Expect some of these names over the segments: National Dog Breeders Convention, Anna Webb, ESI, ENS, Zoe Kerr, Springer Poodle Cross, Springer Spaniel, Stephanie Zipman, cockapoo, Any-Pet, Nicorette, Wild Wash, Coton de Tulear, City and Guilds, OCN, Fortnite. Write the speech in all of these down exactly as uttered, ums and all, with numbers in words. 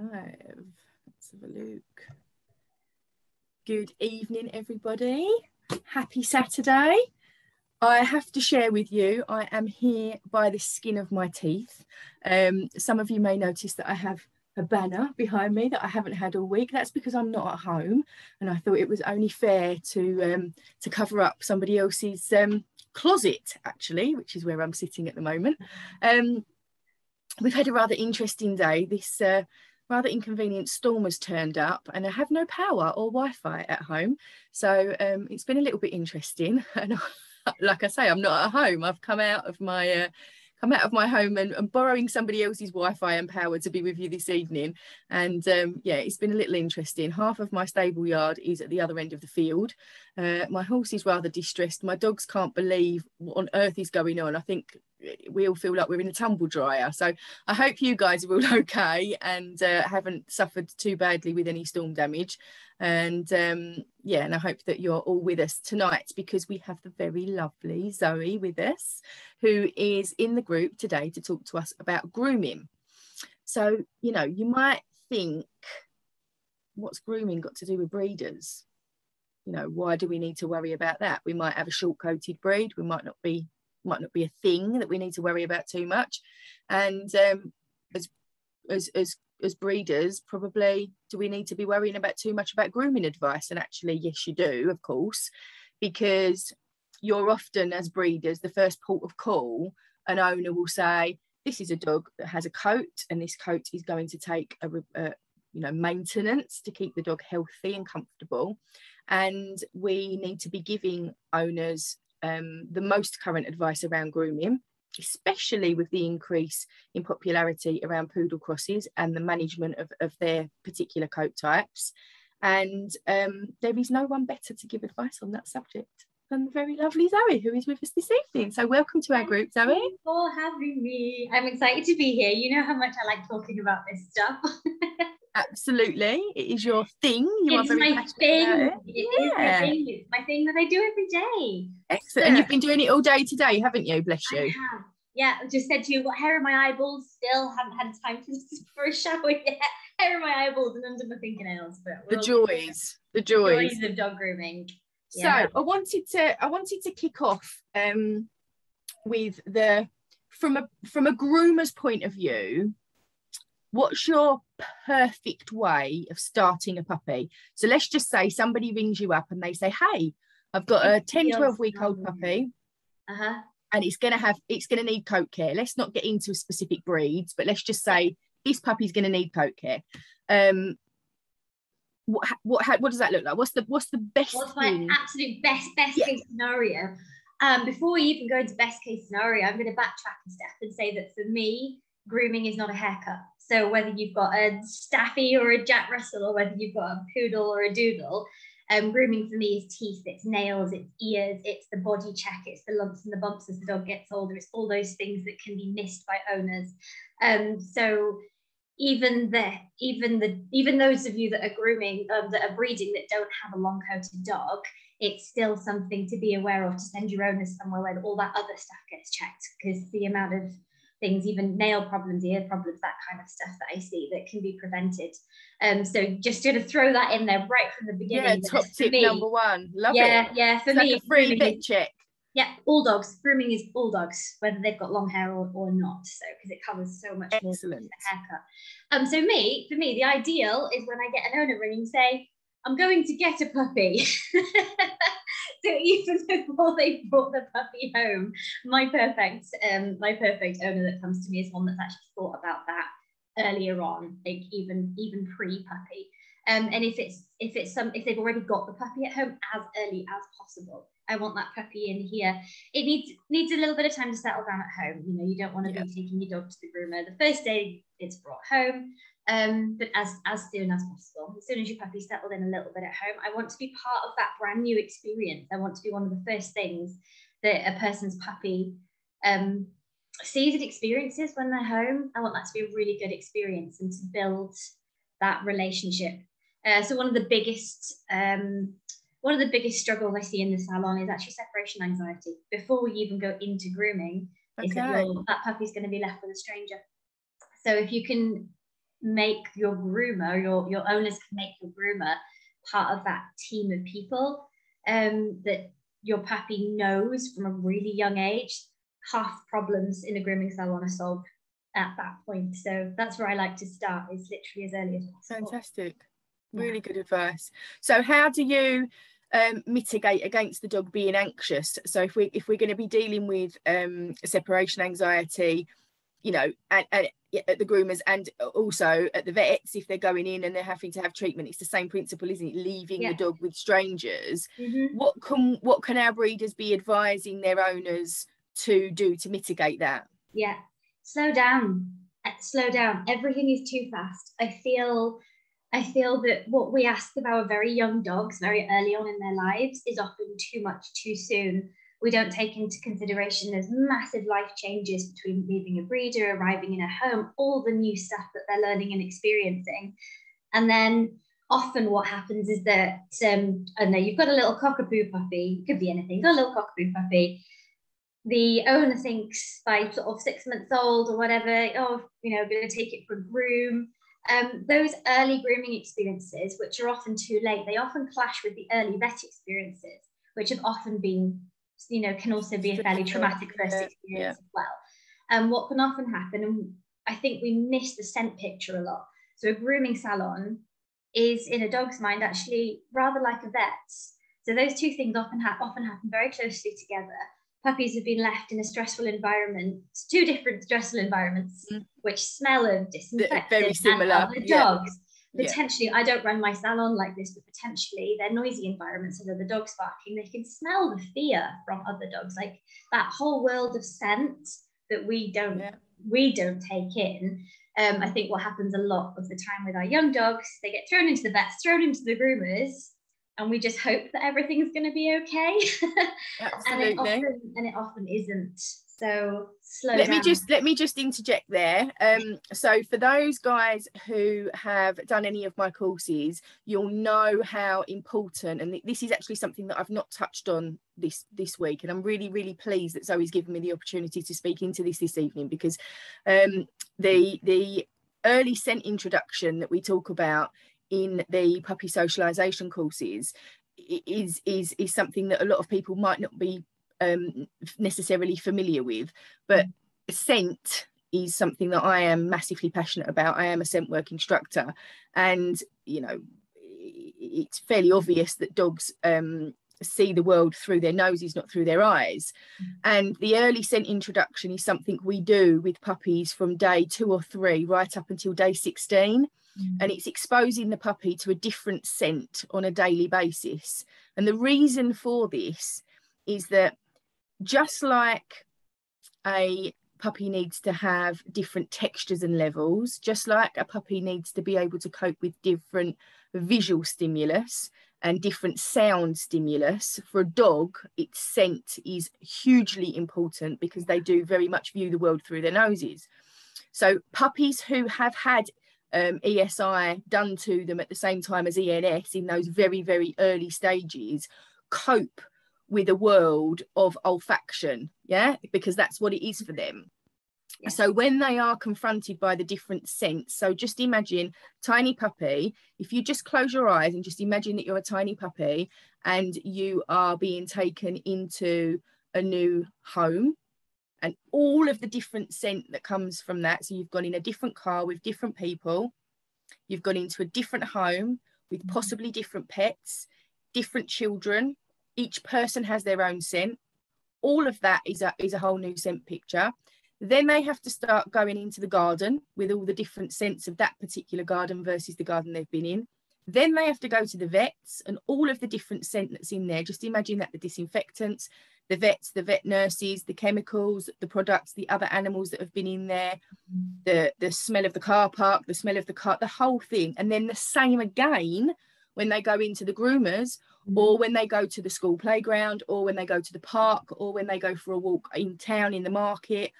have? Let's have a look. Good evening, everybody. Happy Saturday. I have to share with you, I am here by the skin of my teeth. Um, some of you may notice that I have a banner behind me that I haven't had all week. That's because I'm not at home, and I thought it was only fair to um, to cover up somebody else's um, closet, actually, which is where I'm sitting at the moment. Um, we've had a rather interesting day. This uh, rather inconvenient storm has turned up, and I have no power or Wi-Fi at home, so um, it's been a little bit interesting. And I, like I say, I'm not at home. I've come out of my uh, come out of my home and, and borrowing somebody else's Wi-Fi and power to be with you this evening. And um, yeah, it's been a little interesting. Half of my stable yard is at the other end of the field. Uh, my horse is rather distressed. My dogs can't believe what on earth is going on. I think we all feel like we're in a tumble dryer. So I hope you guys are all okay and uh, haven't suffered too badly with any storm damage. And um, yeah, and I hope that you're all with us tonight, because we have the very lovely Zoe with us, who is in the group today to talk to us about grooming. So, you know, you might think, what's grooming got to do with breeders? You know, why do we need to worry about that? We might have a short-coated breed. We might not be might not be a thing that we need to worry about too much. And um, as, as, as, as breeders, probably do we need to be worrying about too much about grooming advice? And actually, yes, you do, of course, because you're often, as breeders, the first port of call. An owner will say, this is a dog that has a coat, and this coat is going to take a, a you know, maintenance to keep the dog healthy and comfortable. And we need to be giving owners Um, the most current advice around grooming, especially with the increase in popularity around poodle crosses and the management of, of their particular coat types. And um, there is no one better to give advice on that subject than the very lovely Zoe, who is with us this evening. So welcome to our group, Zoe. Thank you for having me. I'm excited to be here. You know how much I like talking about this stuff. Absolutely, it is your thing. You it's, are very my thing. It. It yeah. is my thing. It's my thing that I do every day. Excellent. So, and you've been doing it all day today, haven't you? Bless you. I have. Yeah, I just said to you, got hair in my eyeballs. Still haven't had time to, for a shower yet. Hair in my eyeballs and under my fingernails. But the joys, the joys, the joys of dog grooming. Yeah. So I wanted to, I wanted to kick off um, with the from a from a groomer's point of view. What's your perfect way of starting a puppy? So let's just say somebody rings you up and they say, hey, I've got a ten, twelve week old puppy, uh-huh. and it's going to have, it's going to need coat care. Let's not get into specific breeds, but let's just say this puppy's going to need coat care. Um, what, what, how, what does that look like? What's the, what's the best What's thing? my absolute best, best yeah. case scenario? Um, before we even go into best case scenario, I'm going to backtrack a step and say that for me, grooming is not a haircut. So whether you've got a Staffy or a Jack Russell, or whether you've got a poodle or a doodle, um, grooming for me is teeth, it's nails, it's ears, it's the body check, it's the lumps and the bumps as the dog gets older, it's all those things that can be missed by owners. Um, so even the even the even those of you that are grooming, um, that are breeding, that don't have a long-coated dog, it's still something to be aware of, to send your owners somewhere where all that other stuff gets checked, because the amount of things, even nail problems, ear problems, that kind of stuff that I see that can be prevented. Um, so just sort of throw that in there right from the beginning. Yeah, top tip me, number one. Love yeah, it. Yeah, yeah. For it's me, like a free bit check. Yeah, all dogs. Grooming is all dogs, whether they've got long hair or, or not. So because it covers so much more than a haircut. Um, so me, for me, the ideal is when I get an owner ring and say, I'm going to get a puppy. So even before they brought the puppy home, my perfect, um, my perfect owner that comes to me is one that's actually thought about that earlier on, like even even pre-puppy. Um, and if it's if it's some if they've already got the puppy at home, as early as possible. I want that puppy in here. It needs needs a little bit of time to settle down at home. You know, you don't want to yeah. be taking your dog to the groomer the first day it's brought home. Um, but as, as soon as possible, as soon as your puppy's settled in a little bit at home, I want to be part of that brand new experience. I want to be one of the first things that a person's puppy um, sees and experiences when they're home. I want that to be a really good experience and to build that relationship. Uh, so one of the biggest, um, one of the biggest struggles I see in the salon is actually separation anxiety. Before we even go into grooming, okay. is that, well, that puppy's going to be left with a stranger. So if you can make your groomer, your, your owners can make your groomer part of that team of people um, that your puppy knows from a really young age. Half problems in a grooming salon are solved at that point. So that's where I like to start, is literally as early as possible. Fantastic. Really yeah. good advice. So how do you um, mitigate against the dog being anxious? So if, we, if we're going to be dealing with um, separation anxiety, you know, and, and at the groomers and also at the vets, if they're going in and they're having to have treatment, it's the same principle, isn't it? Leaving yeah. the dog with strangers. Mm-hmm. What can what can our breeders be advising their owners to do to mitigate that? Yeah, slow down, slow down. Everything is too fast. I feel, I feel that what we ask of our very young dogs very early on in their lives is often too much too soon. We don't take into consideration there's massive life changes between leaving a breeder, arriving in a home, all the new stuff that they're learning and experiencing. And then often what happens is that, um, I don't know, you've got a little cockapoo puppy, could be anything, got a little cockapoo puppy. The owner thinks by sort of six months old or whatever, oh, you know, going to take it for a groom. Um, those early grooming experiences, which are often too late, they often clash with the early vet experiences, which have often been, you know, can also be a fairly traumatic first experience yeah. as well. And um, what can often happen, and I think we miss the scent picture a lot. So a grooming salon is, in a dog's mind, actually rather like a vet's. So those two things often, ha often happen very closely together. Puppies have been left in a stressful environment, two different stressful environments, mm. which smell of disinfectant very similar. And other dogs. Yeah. Potentially, yeah. I don't run my salon like this, but potentially they're noisy environments with other dogs barking. They can smell the fear from other dogs, like that whole world of scent that we don't yeah. we don't take in. Um, I think what happens a lot of the time with our young dogs, they get thrown into the vets, thrown into the groomers, and we just hope that everything's going to be okay. Absolutely. and, it often, and it often isn't. So slow let down. me just let me just interject there. Um, so for those guys who have done any of my courses, you'll know how important, and this is actually something that I've not touched on this this week, and I'm really really pleased that Zoe's given me the opportunity to speak into this this evening, because um, the the early scent introduction that we talk about in the puppy socialization courses is is is something that a lot of people might not be um necessarily familiar with, but scent is something that I am massively passionate about. I am a scent work instructor, and you know it's fairly obvious that dogs um see the world through their noses, not through their eyes. And the early scent introduction is something we do with puppies from day two or three right up until day sixteen, and it's exposing the puppy to a different scent on a daily basis. And the reason for this is that just like a puppy needs to have different textures and levels, just like a puppy needs to be able to cope with different visual stimulus and different sound stimulus, for a dog, its scent is hugely important, because they do very much view the world through their noses. So puppies who have had um, E S I done to them at the same time as E N S in those very, very early stages cope with a world of olfaction, yeah, because that's what it is for them. Yes. So when they are confronted by the different scents, so just imagine tiny puppy, if you just close your eyes and just imagine that you're a tiny puppy and you are being taken into a new home and all of the different scent that comes from that. So you've gone in a different car with different people, you've gone into a different home with possibly different pets, different children, each person has their own scent. All of that is a, is a whole new scent picture. Then they have to start going into the garden with all the different scents of that particular garden versus the garden they've been in. Then they have to go to the vets and all of the different scent that's in there. Just imagine that: the disinfectants, the vets, the vet nurses, the chemicals, the products, the other animals that have been in there, the, the smell of the car park, the smell of the car, the whole thing. And then the same again when they go into the groomers, or when they go to the school playground, or when they go to the park, or when they go for a walk in town, in the market,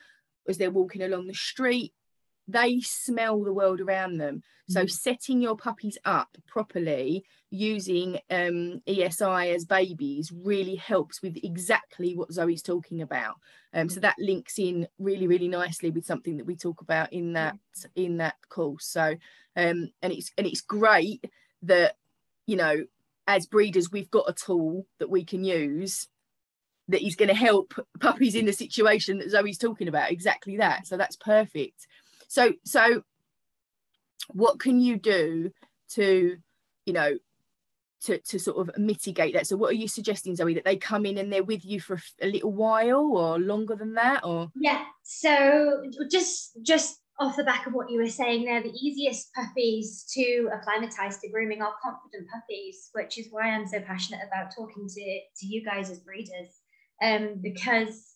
as they're walking along the street, they smell the world around them. So setting your puppies up properly using um, E S I as babies really helps with exactly what Zoe's talking about. Um, so that links in really, really nicely with something that we talk about in that in that course. So um, and it's and it's great that, you know, as breeders, we've got a tool that we can use that is going to help puppies in the situation that Zoe's talking about. Exactly that. So that's perfect. So, so what can you do to, you know, to, to sort of mitigate that? So what are you suggesting, Zoe, that they come in and they're with you for a, a little while or longer than that? Or yeah, so just just off the back of what you were saying there, the easiest puppies to acclimatise to grooming are confident puppies, which is why I'm so passionate about talking to, to you guys as breeders, um, because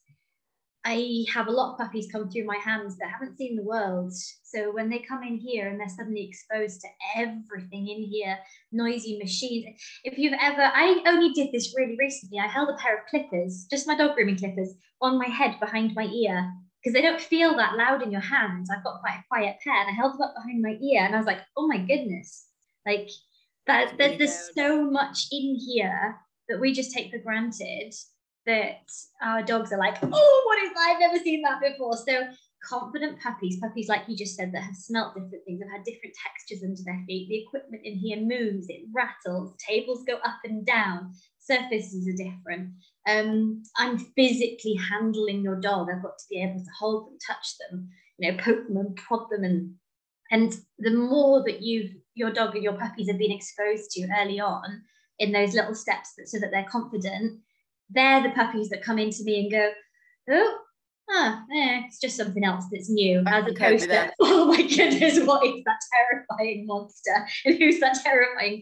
I have a lot of puppies come through my hands that haven't seen the world. So when they come in here and they're suddenly exposed to everything in here, noisy machines. If you've ever, I only did this really recently. I held a pair of clippers, just my dog grooming clippers, on my head behind my ear, because they don't feel that loud in your hands. I've got quite a quiet pair, and I held them up behind my ear and I was like, oh my goodness. Like that, that there's so much in here that we just take for granted, that our dogs are like, oh, what is that? I've never seen that before. So confident puppies, puppies like you just said, that have smelt different things, have had different textures under their feet. The equipment in here moves, it rattles, tables go up and down, surfaces are different. Um, I'm physically handling your dog. I've got to be able to hold them, touch them, you know, poke them and prod them. And, and the more that you've, your dog and your puppies have been exposed to early on in those little steps that, so that they're confident, they're the puppies that come into me and go, oh, huh, eh, it's just something else that's new, as opposed to, oh my goodness, what is that terrifying monster? And who's that terrifying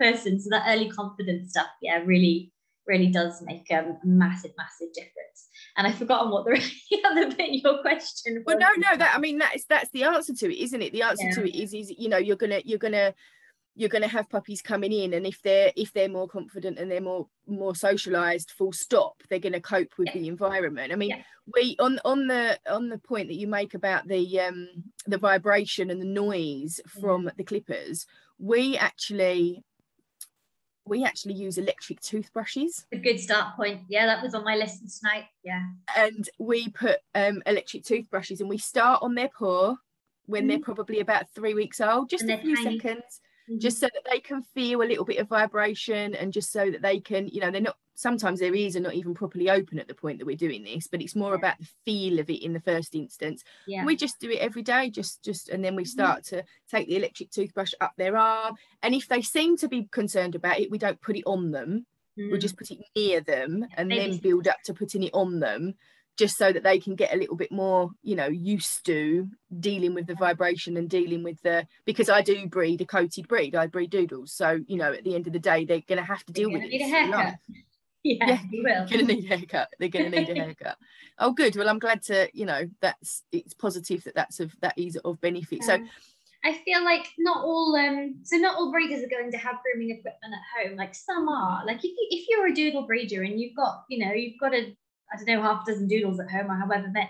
person? So that early confidence stuff, yeah, really, really does make um, a massive, massive difference. And I've forgotten what the other bit of your question was. Well, no, no, that I mean, that's that's the answer to it, isn't it? The answer yeah. to it is, is, you know, you're gonna, you're gonna. you're going to have puppies coming in, and if they're if they're more confident and they're more more socialized, full stop, they're going to cope with yeah. the environment. I mean, yeah. we on on the on the point that you make about the um the vibration and the noise from the clippers, we actually we actually use electric toothbrushes. A good start point. Yeah, that was on my list tonight. Yeah. And we put um electric toothbrushes, and we start on their paw when mm-hmm. they're probably about three weeks old, just a few tiny. seconds. Just so that they can feel a little bit of vibration, and just so that they can, you know, they're not, sometimes their ears are not even properly open at the point that we're doing this, but it's more yeah. about the feel of it in the first instance. Yeah. We just do it every day, just, just, and then we start mm-hmm. to take the electric toothbrush up their arm. And if they seem to be concerned about it, we don't put it on them. Mm-hmm. We'll just put it near them yeah, and maybe. then build up to putting it on them, just so that they can get a little bit more, you know, used to dealing with the vibration and dealing with the, because I do breed a coated breed, I breed doodles. So, you know, at the end of the day, they're going to have to deal with it. They're going to need a haircut. Yeah, yeah, they will. They're going to need a haircut. They're going to need a haircut. Oh, good. Well, I'm glad to, you know, that's, it's positive that that's of, that is of benefit. So um, I feel like not all, um, so not all breeders are going to have grooming equipment at home. Like some are. Like if, you, if you're a doodle breeder and you've got, you know, you've got a, I don't know, half a dozen doodles at home or however many,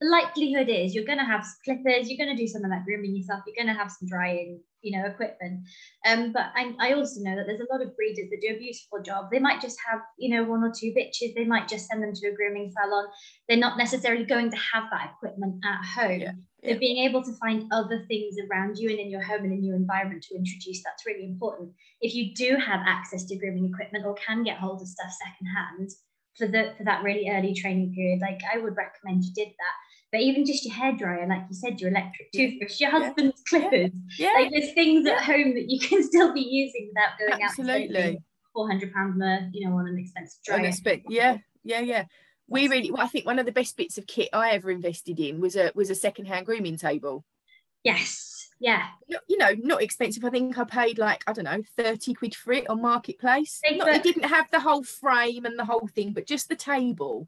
the likelihood is you're going to have clippers, you're going to do some of that grooming yourself, you're going to have some drying, you know, equipment. Um, but I, I also know that there's a lot of breeders that do a beautiful job. They might just have, you know, one or two bitches. They might just send them to a grooming salon. They're not necessarily going to have that equipment at home. Yeah, yeah. So being able to find other things around you and in your home and in your environment to introduce, that's really important. If you do have access to grooming equipment or can get hold of stuff secondhand, for the for that really early training period, like I would recommend you did that. But even just your hairdryer, like you said, your electric toothbrush, your husband's yeah. clippers, yeah. like there's things yeah. at home that you can still be using without going absolutely. out absolutely four hundred pounds more, you know, on an expensive dryer. Yeah, yeah, yeah. We really, well, I think one of the best bits of kit I ever invested in was a was a secondhand grooming table. Yes. Yeah, you know, not expensive. I think I paid like, I don't know, thirty quid for it on Marketplace. Not, it didn't have the whole frame and the whole thing, but just the table.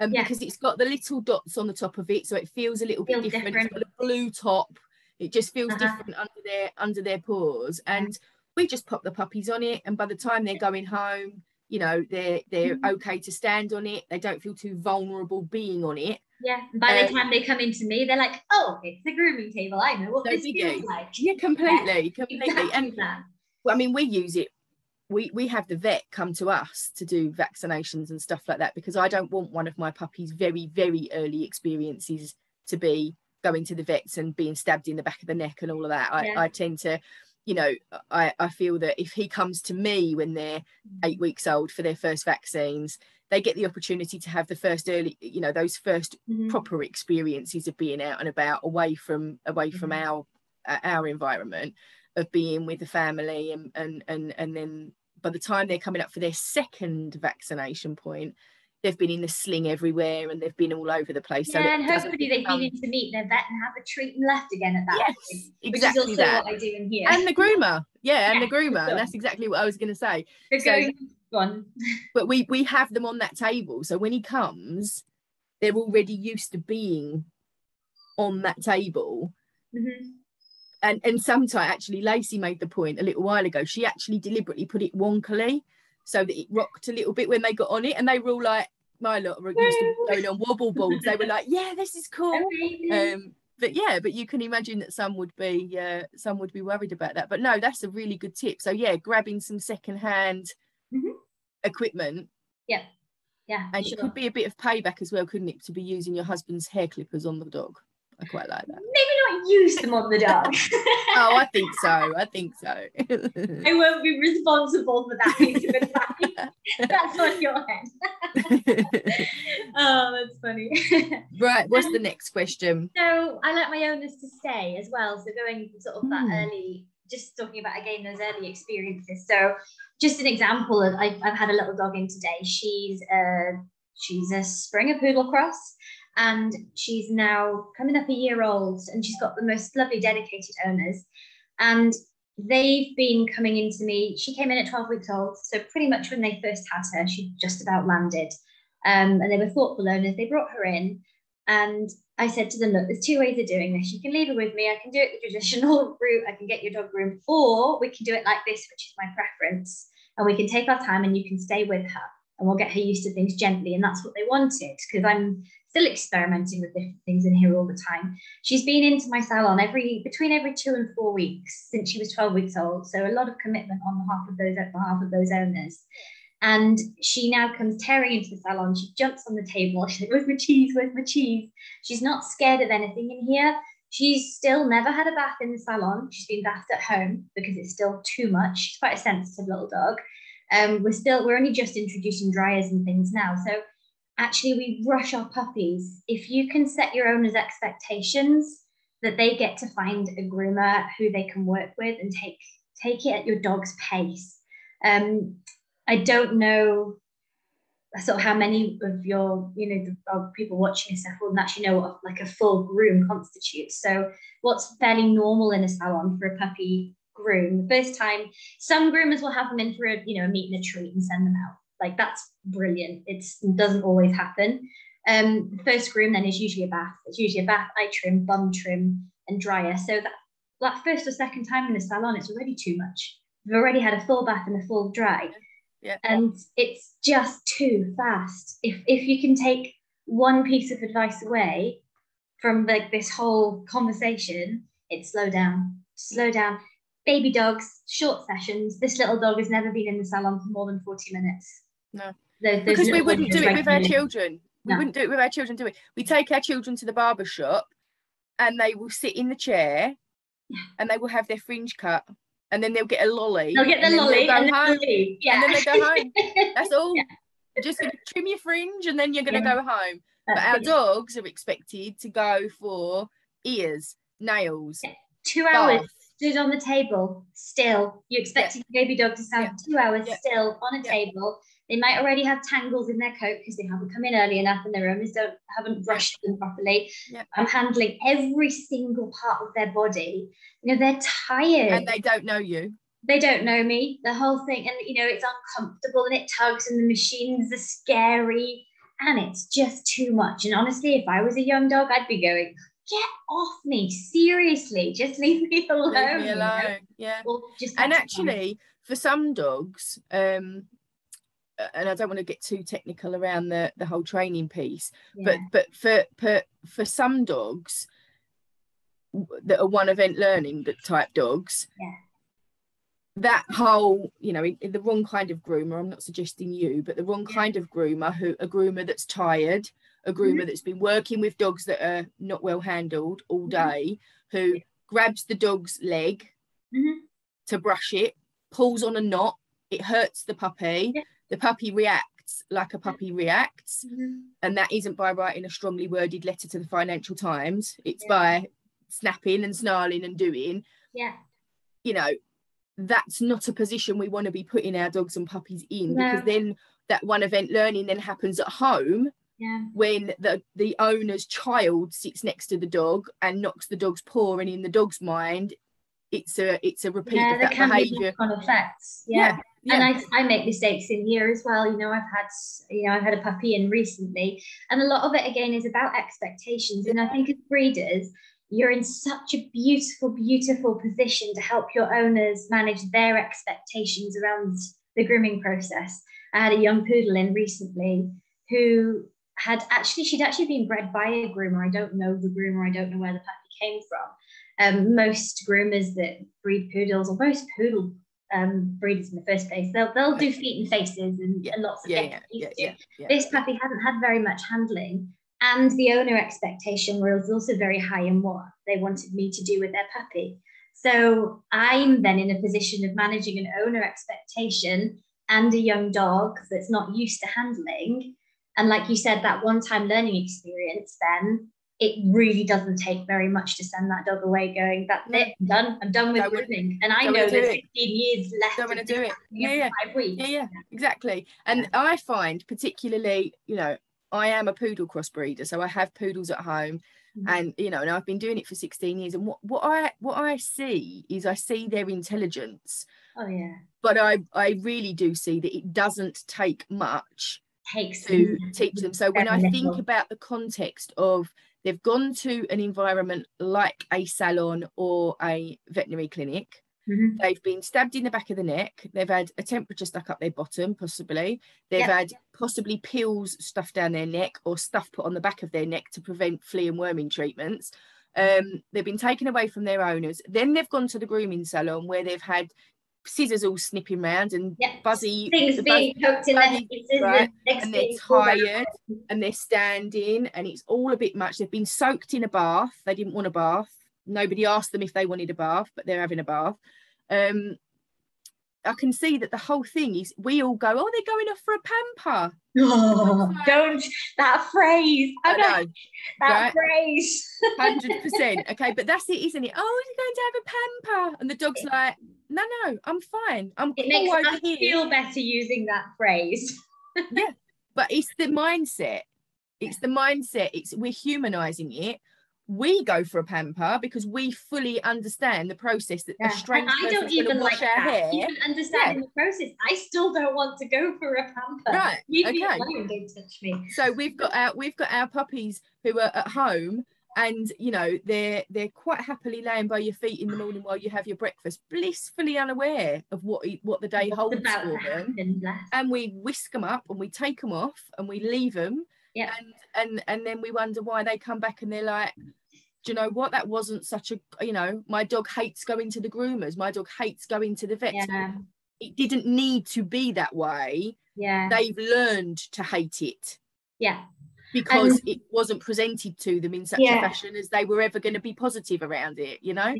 Um, yeah. Because it's got the little dots on the top of it, so it feels a little feels bit different. different. It's got a blue top. It just feels uh-huh. different under their, under their paws. And we just pop the puppies on it, and by the time they're going home, you know, they're, they're mm-hmm. okay to stand on it. They don't feel too vulnerable being on it. Yeah, by um, the time they come into me, they're like, oh, it's the grooming table. I know what this feels do. like. Yeah, completely, yeah, completely. Exactly and that. Well, I mean, we use it. We we have the vet come to us to do vaccinations and stuff like that, because I don't want one of my puppy's very, very early experiences to be going to the vets and being stabbed in the back of the neck and all of that. I, yeah. I tend to, you know, I, I feel that if he comes to me when they're eight weeks old for their first vaccines, they get the opportunity to have the first early, you know, those first mm-hmm. proper experiences of being out and about, away from away mm-hmm. from our uh, our environment, of being with the family, and and and and then by the time they're coming up for their second vaccination point, they've been in the sling everywhere and they've been all over the place. Yeah, so and hopefully they've been in to meet their vet and have a treat and left again at that yes, point, which exactly is also that. what I do in here. And the groomer, yeah, and yeah, the groomer. Sure. That's exactly what I was going to say. So, going on. But we we have them on that table, so when he comes, they're already used to being on that table. Mm-hmm. And, and sometimes, actually, Lacey made the point a little while ago, she actually deliberately put it wonkily so that it rocked a little bit when they got on it. And they were all like, my lot were used to going on wobble boards. They were like, yeah, this is cool. Um, but yeah, but you can imagine that some would be uh, some would be worried about that. But no, that's a really good tip. So yeah, grabbing some secondhand mm-hmm. equipment. Yeah, yeah. And sure. It could be a bit of payback as well, couldn't it, to be using your husband's hair clippers on the dog. I quite like that. Maybe not use them on the dog. Oh, I think so. I think so. I won't be responsible for that piece of advice. That's on your head. Oh, that's funny. Right, what's the next question? So I like my owners to stay as well. So going sort of that mm. early, just talking about, again, those early experiences. So just an example of, I've, I've had a little dog in today. She's a, she's a Springer Poodle Cross. And she's now coming up a year old, and she's got the most lovely dedicated owners, and they've been coming into me. She came in at twelve weeks old, so pretty much when they first had her, she just about landed, um, and they were thoughtful owners. They brought her in, and I said to them, look, there's two ways of doing this. You can leave her with me. I can do it the traditional route. I can get your dog groomed, or we can do it like this, which is my preference, and we can take our time and you can stay with her and we'll get her used to things gently. And that's what they wanted, because I'm still experimenting with different things in here all the time. She's been into my salon every between every two and four weeks since she was twelve weeks old. So a lot of commitment on behalf of those, on behalf of those owners. And she now comes tearing into the salon. She jumps on the table. She's like, where's my cheese? Where's my cheese? She's not scared of anything in here. She's still never had a bath in the salon. She's been bathed at home because it's still too much. She's quite a sensitive little dog. Um, we're still, we're only just introducing dryers and things now. So actually we rush our puppies. If you can set your owners' expectations that they get to find a groomer who they can work with and take, take it at your dog's pace. Um, I don't know sort of how many of your, you know, the dog people watching this will actually know what like a full groom constitutes. So what's fairly normal in a salon for a puppy groom the first time, some groomers will have them in for a, you know, a meet and a treat and send them out. Like that's brilliant. It's, it doesn't always happen. Um the first groom then is usually a bath. It's usually a bath, eye trim, bum trim and dryer. So that that first or second time in the salon, it's already too much. We've already had a full bath and a full dry. Yeah. And it's just too fast. If if you can take one piece of advice away from like this whole conversation, it's slow down. Slow down. Baby dogs, short sessions. This little dog has never been in the salon for more than forty minutes. No, there, because we wouldn't do it with our children. We no. wouldn't do it with our children, do we? We take our children to the barber shop, and they will sit in the chair, and they will have their fringe cut, and then they'll get a lolly. They'll get the and lolly, then go and, the yeah. and then they go home. That's all. Yeah. You're just going to trim your fringe, and then you're going to yeah. go home. But That's our it. dogs are expected to go for ears, nails, yeah. two hours. Bath. Stood on the table still. You're expecting yeah. a baby dog to stand yeah. two hours yeah. still on a yeah. table. They might already have tangles in their coat because they haven't come in early enough, and their owners don't haven't brushed them properly. Yeah. I'm handling every single part of their body. You know, they're tired. And they don't know you. They don't know me. The whole thing, and you know, it's uncomfortable and it tugs, and the machines are scary, and it's just too much. And honestly, if I was a young dog, I'd be going, get off me, seriously, just leave me alone, leave me alone. You know? Yeah. Well, just and actually fun. for some dogs, um and I don't want to get too technical around the, the whole training piece, yeah. but but for, for for some dogs that are one event learning type dogs, yeah. that whole, you know, in, in the wrong kind of groomer, I'm not suggesting you, but the wrong yeah. kind of groomer, who a groomer that's tired, a groomer mm-hmm. that's been working with dogs that are not well handled all day, mm-hmm. who yeah. grabs the dog's leg mm-hmm. to brush it, pulls on a knot, it hurts the puppy, yeah. the puppy reacts like a puppy reacts, mm-hmm. and that isn't by writing a strongly worded letter to the Financial Times, it's yeah. by snapping and snarling and doing, yeah, you know, that's not a position we want to be putting our dogs and puppies in, no. because then that one event learning then happens at home, yeah. when the the owner's child sits next to the dog and knocks the dog's paw, and in the dog's mind it's a it's a repeat yeah, of that behavior. Be effects. Yeah. Yeah. yeah and I, I make mistakes in here as well, you know. I've had you know I've had a puppy in recently, and a lot of it again is about expectations, and I think as breeders you're in such a beautiful beautiful position to help your owners manage their expectations around the grooming process. I had a young poodle in recently who had actually she'd actually been bred by a groomer. I don't know the groomer, I don't know where the puppy came from. Um, most groomers that breed poodles, or most poodle um, breeders in the first place, they'll, they'll do feet and faces and, yeah. and lots of yeah, things. Yeah, yeah, yeah, yeah. This puppy hadn't had very much handling, and the owner expectation was also very high in what they wanted me to do with their puppy. So I'm then in a position of managing an owner expectation and a young dog that's not used to handling. And like you said, that one-time learning experience then, it really doesn't take very much to send that dog away going, that's it, I'm done, I'm done with grooming. And I know there's fifteen years left. Don't want to do it. Yeah, yeah. Five weeks. Yeah, yeah, exactly. And yeah. I find particularly, you know, I am a poodle crossbreeder, so I have poodles at home, mm-hmm. and, you know, and I've been doing it for sixteen years. And what, what I what I see is I see their intelligence. Oh, yeah. But I, I really do see that it doesn't take much takes to them. teach them. So when I think about the context of they've gone to an environment like a salon or a veterinary clinic, mm-hmm. they've been stabbed in the back of the neck, they've had a temperature stuck up their bottom, possibly, they've yep. had possibly pills stuffed down their neck or stuff put on the back of their neck to prevent flea and worming treatments. Um, they've been taken away from their owners. Then they've gone to the grooming salon where they've had scissors all snipping round and yep. buzzy things being poked in their faces, right? And they're tired and they're standing and it's all a bit much. They've been soaked in a bath. They didn't want a bath. Nobody asked them if they wanted a bath, but they're having a bath. Um, I can see that the whole thing is we all go, oh, they're going off for a pamper. Oh, like, don't that phrase. I know. Like, that right? phrase. one hundred percent. Okay, but that's it, isn't it? Oh, you're going to have a pamper. And the dog's yeah. like, no, no, I'm fine. I'm it cool makes us here. feel better using that phrase. Yeah, but it's the mindset. It's the mindset. It's we're humanizing it. We go for a pamper because we fully understand the process that yeah. a strange and I don't even like that. Hair. Even understanding yeah. the process, I still don't want to go for a pamper. Right? Leave okay. me alone, don't touch me. So we've got our we've got our puppies who are at home, and you know they're they're quite happily laying by your feet in the morning while you have your breakfast, blissfully unaware of what what the day What's holds for them. And we whisk them up and we take them off and we leave them. Yeah. And, and and then we wonder why they come back and they're like, do you know what, that wasn't such a, you know, my dog hates going to the groomers, my dog hates going to the vet. Yeah. It didn't need to be that way. Yeah. They've learned to hate it. Yeah. Because um, it wasn't presented to them in such yeah. a fashion as they were ever going to be positive around it, you know?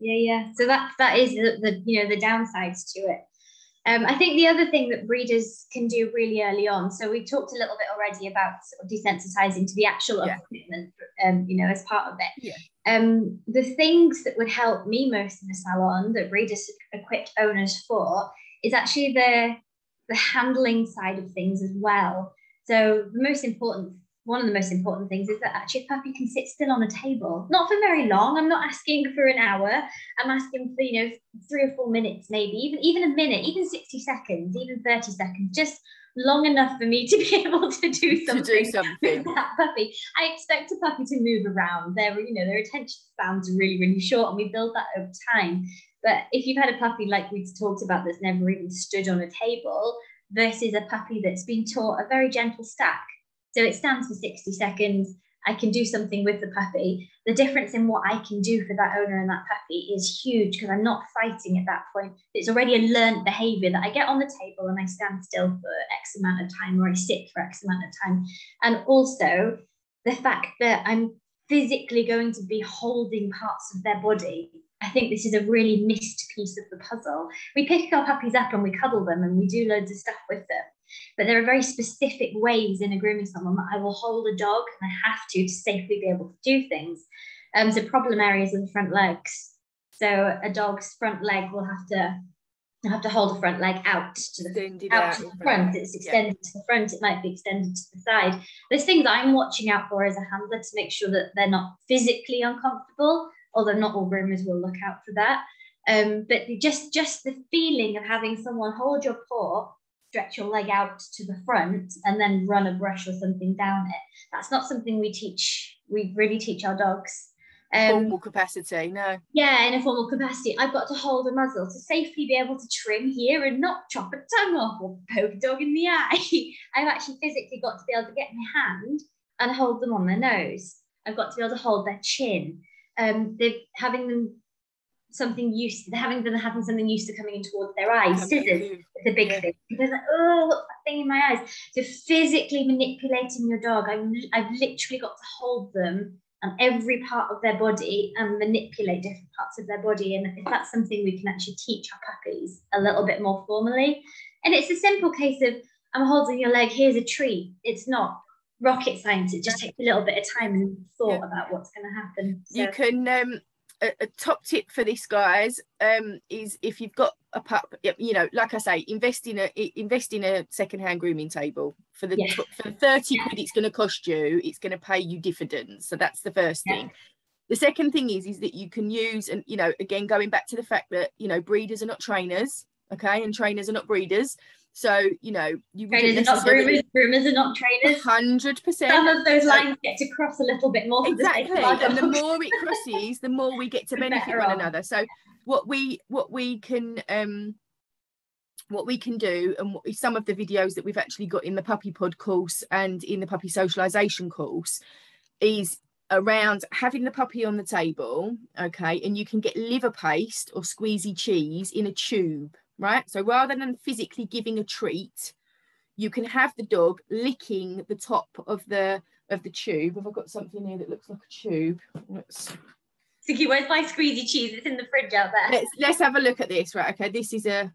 Yeah, yeah. So that that is the, the you know, the downsides to it. Um, I think the other thing that breeders can do really early on, so we talked a little bit already about sort of desensitizing to the actual yeah. appointment, um, you know, as part of it. Yeah. Um, the things that would help me most in the salon that breeders equip owners for is actually the, the handling side of things as well. So the most important, one of the most important things is that actually a puppy can sit still on a table, not for very long. I'm not asking for an hour. I'm asking for, you know, three or four minutes, maybe even, even a minute, even sixty seconds, even thirty seconds, just long enough for me to be able to do something, to do something. with that puppy. I expect a puppy to move around. Their, you know, their attention spans are really, really short, and we build that over time. But if you've had a puppy, like we've talked about, that's never even stood on a table, versus a puppy that's been taught a very gentle stack. So it stands for sixty seconds. I can do something with the puppy. The difference in what I can do for that owner and that puppy is huge, because I'm not fighting at that point. It's already a learned behavior that I get on the table and I stand still for X amount of time, or I sit for X amount of time. And also the fact that I'm physically going to be holding parts of their body. I think this is a really missed piece of the puzzle. We pick our puppies up and we cuddle them and we do loads of stuff with them. But there are very specific ways in a grooming salon that I will hold a dog, and I have to, to safely be able to do things. Um, so problem areas are the front legs. So a dog's front leg will have to have to hold the front leg out to the, out to the front. It's extended yeah. to the front. It might be extended to the side. There's things I'm watching out for as a handler to make sure that they're not physically uncomfortable, although not all groomers will look out for that. Um, but just, just the feeling of having someone hold your paw, stretch your leg out to the front, and then run a brush or something down it. That's not something we teach, we really teach our dogs. Um, formal capacity, no. Yeah, in a formal capacity. I've got to hold a muzzle to safely be able to trim here and not chop a tongue off or poke a dog in the eye. I've actually physically got to be able to get my hand and hold them on their nose. I've got to be able to hold their chin. Um, they're having them something used to having them having something used to coming in towards their eyes. Scissors is a big yeah. thing. There's like, oh, what's that thing in my eyes? So physically manipulating your dog, I'm, I've literally got to hold them on every part of their body and manipulate different parts of their body. And if that's something we can actually teach our puppies a little bit more formally. And it's a simple case of, I'm holding your leg, here's a treat. It's not rocket science. It just takes a little bit of time and thought yeah. about what's going to happen. So. You can... Um... A top tip for this, guys, um, is if you've got a pup, you know, like I say, invest in a invest in a secondhand grooming table for the yeah. for the thirty quid it's going to cost you. It's going to pay you dividends. So that's the first yeah. thing. The second thing is is that you can use, and you know, again going back to the fact that you know breeders are not trainers, okay, and trainers are not breeders. So you know, you trainers are not groomers, groomers are not trainers. Hundred percent. Some of those lines get to cross a little bit more. Exactly, and the more it crosses, the more we get to benefit one another. So what we what we can um, what we can do, and what, some of the videos that we've actually got in the Puppy Pod course and in the Puppy Socialisation course, is around having the puppy on the table, okay, and you can get liver paste or squeezy cheese in a tube. Right, so rather than physically giving a treat, you can have the dog licking the top of the of the tube. Have I got something here that looks like a tube? Let's... Siki, where's my squeezy cheese? It's in the fridge out there. Let's let's have a look at this. Right, okay. This is a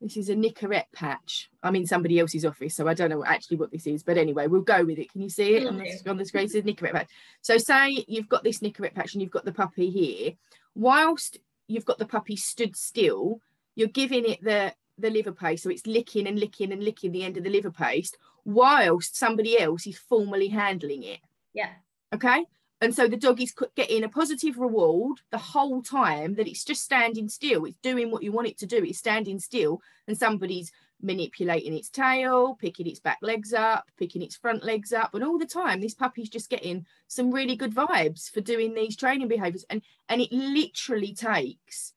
this is a Nicorette patch. I'm in somebody else's office, so I don't know what, actually what this is. But anyway, we'll go with it. Can you see it on the, on the screen? It's a Nicorette patch. So say you've got this Nicorette patch and you've got the puppy here. Whilst you've got the puppy stood still, you're giving it the, the liver paste, so it's licking and licking and licking the end of the liver paste whilst somebody else is formally handling it. Yeah. Okay? And so the dog is getting a positive reward the whole time that it's just standing still. It's doing what you want it to do. It's standing still, and somebody's manipulating its tail, picking its back legs up, picking its front legs up, and all the time this puppy's just getting some really good vibes for doing these training behaviours. And, and it literally takes...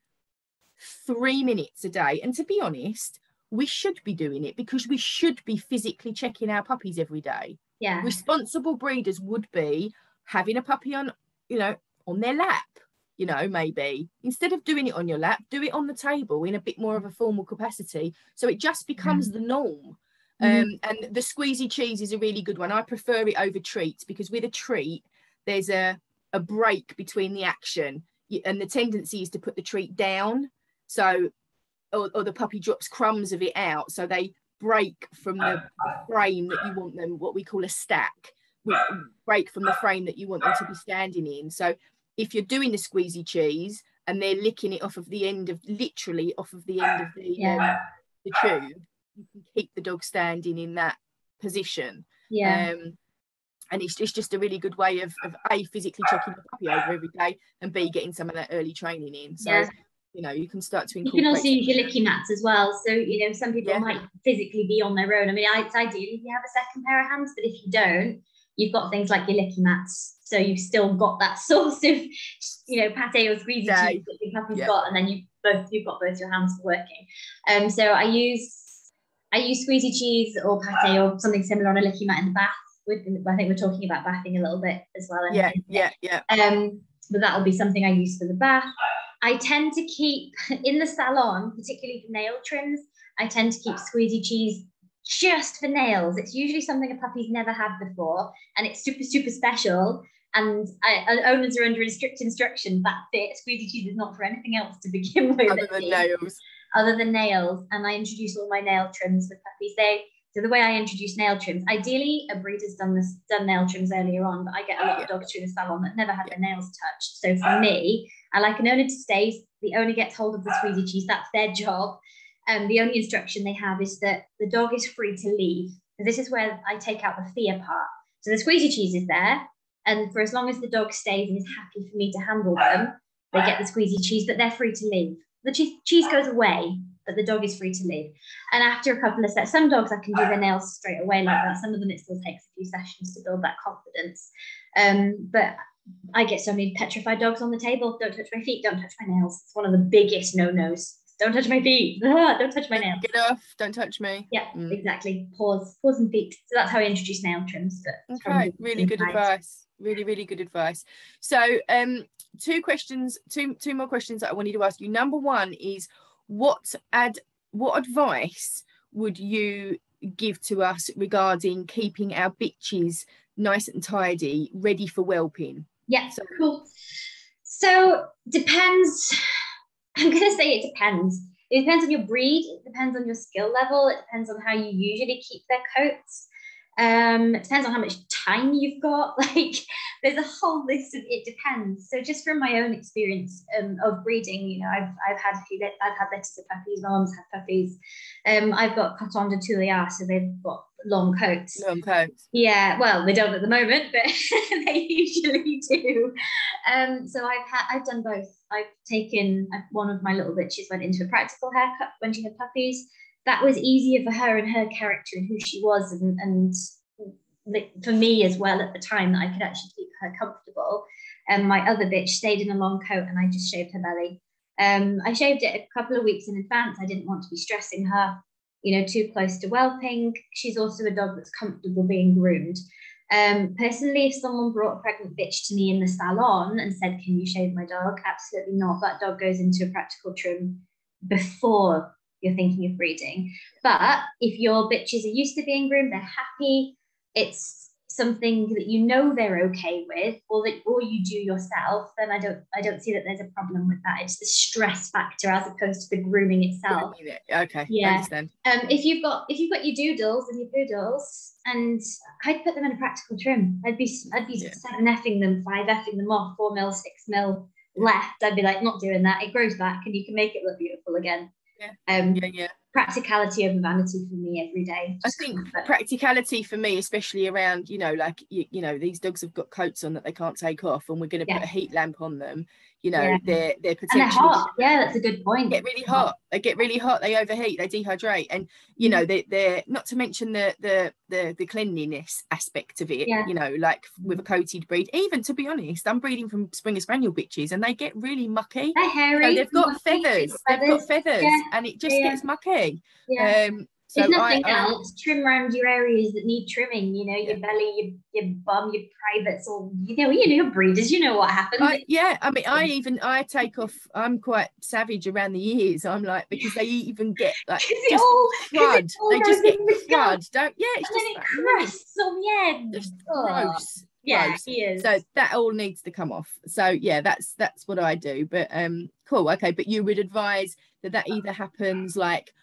three minutes a day, and to be honest, we should be doing it because we should be physically checking our puppies every day. Yeah, responsible breeders would be having a puppy on, you know, on their lap, you know, maybe instead of doing it on your lap, do it on the table in a bit more of a formal capacity, so it just becomes mm-hmm. the norm. Mm-hmm. Um, and the squeezy cheese is a really good one. I prefer it over treats because with a treat there's a a break between the action, and the tendency is to put the treat down. So, or, or the puppy drops crumbs of it out, so they break from the frame that you want them, what we call a stack, break from the frame that you want them to be standing in. So if you're doing the squeezy cheese and they're licking it off of the end of, literally off of the end of the, yeah. um, the tube, you can keep the dog standing in that position. Yeah. Um, and it's, it's just a really good way of, of A, physically checking the puppy over every day, and B, getting some of that early training in. So. Yeah. You know, you can start to incorporate. You can also use your licky mats as well. So, you know, some people yeah. might physically be on their own. I mean, it's ideal if you have a second pair of hands, but if you don't, you've got things like your licky mats. So you've still got that source of, you know, pate or squeezy so, cheese that your puppy's yeah. got, and then you've both you've got both your hands working. Um, so I use. I use squeezy cheese or pate or something similar on a licky mat in the bath. We're, I think we're talking about bathing a little bit as well. Yeah, yeah, yeah. Um, but that will be something I use for the bath. I tend to keep, in the salon, particularly for nail trims, I tend to keep squeezy cheese just for nails. It's usually something a puppy's never had before, and it's super, super special. And I, owners are under strict instruction, that's it. Squeezy cheese is not for anything else to begin with. Other than nails. Other than nails. And I introduce all my nail trims with puppies. They, so the way I introduce nail trims, ideally a breeder's done this, done nail trims earlier on, but I get a lot of dogs through the salon that never had their nails touched. So for me, I like an owner to stay. The owner gets hold of the squeezy cheese. That's their job. Um, the only instruction they have is that the dog is free to leave. So this is where I take out the fear part. So the squeezy cheese is there, and for as long as the dog stays and is happy for me to handle them, they get the squeezy cheese, but they're free to leave. The cheese, cheese goes away, but the dog is free to leave. And after a couple of sets, some dogs I can do their nails straight away like that. Some of them it still takes a few sessions to build that confidence. Um, but I get so many petrified dogs on the table. Don't touch my feet, don't touch my nails. It's one of the biggest no-nos. Don't touch my feet. Don't touch my nails. Get off. Don't touch me. Yeah, mm. exactly. Pause. Pause and feet. So that's how I introduce nail trims. But okay, really good advice. Really, really good advice. So um, two questions, two two more questions that I wanted to ask you. Number one is what ad what advice would you give to us regarding keeping our bitches nice and tidy, ready for whelping? Yeah, so, cool. So depends... I'm going to say it depends. It depends on your breed. It depends on your skill level. It depends on how you usually keep their coats. Um, it depends on how much time you've got. Like, there's a whole list of it depends. So just from my own experience um, of breeding, you know, I've I've had I've had litters of puppies. My mum's had puppies. Um, I've got Coton de Tulear, so they've got long coats. Long coats. Yeah. Well, they don't at the moment, but they usually do. Um, so I've had I've done both. I've taken I've, one of my little bitches went into a practical haircut when she had puppies. That was easier for her and her character and who she was, and, and for me as well at the time, that I could actually keep her comfortable. And um, my other bitch stayed in a long coat and I just shaved her belly. Um, I shaved it a couple of weeks in advance. I didn't want to be stressing her, you know, too close to whelping. She's also a dog that's comfortable being groomed. Um, personally, if someone brought a pregnant bitch to me in the salon and said, can you shave my dog? Absolutely not. That dog goes into a practical trim before you're thinking of breeding. But if your bitches are used to being groomed, they're happy, it's something that you know they're okay with, or that or you do yourself, then I don't I don't see that there's a problem with that. It's the stress factor as opposed to the grooming itself. Okay, yeah. I understand. Um, if you've got if you've got your doodles and your poodles, and I'd put them in a practical trim. I'd be I'd be yeah. seven effing them, five effing them off, four mil, six mil left. I'd be like, not doing that. It grows back, and you can make it look beautiful again. Yeah. Um, yeah, yeah. Practicality over vanity for me every day. I think comfort. Practicality for me, especially around, you know, like, you, you know, these dogs have got coats on that they can't take off, and we're going to yeah. put a heat lamp on them. You know, yeah. they're they're potentially and they're hot. Yeah, that's a good point. They get really hot. They get really hot. They overheat. They dehydrate, and you know, they they're not to mention the the the, the cleanliness aspect of it. Yeah. You know, like with a coated breed. Even to be honest, I'm breeding from Springer Spaniel bitches, and they get really mucky. They're hairy. So they've got feathers. feathers. They've got feathers, yeah. and it just yeah. gets mucky. Yeah. Um, so if nothing I, I, else, trim around your areas that need trimming, you know, your yeah. belly, your, your bum, your privates, or you know, you know, breeders, you know what happens. I, yeah, I mean, I even I take off. I'm quite savage around the ears. I'm like, because they even get like just all, crud. They just get the crud. Don't yeah. It's and just then like, it crusts on the end. Just oh. gross. Yeah, he is. So that all needs to come off. So yeah, that's that's what I do. But um, cool. Okay, but you would advise that that either happens like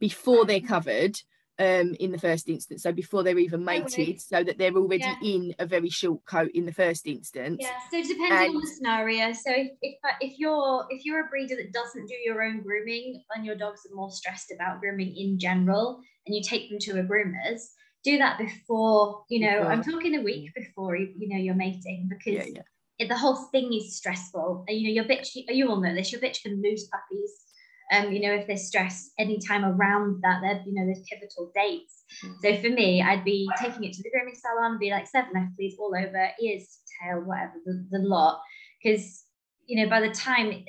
before they're covered um in the first instance, so before they're even mated, so that they're already yeah. in a very short coat in the first instance. Yeah, so depending and on the scenario, so if, if if you're if you're a breeder that doesn't do your own grooming, and your dogs are more stressed about grooming in general, and you take them to a groomer's, do that before, you know, before. I'm talking a week before, you know, you're mating, because yeah, yeah. the whole thing is stressful. You know, your bitch, you all know this, your bitch can lose puppies. Um, you know, if they're stressed any time around that, they're, you know, there's pivotal dates. So for me, I'd be taking it to the grooming salon, be like, seven F, please, all over, ears, tail, whatever, the, the lot. Because, you know, by the time,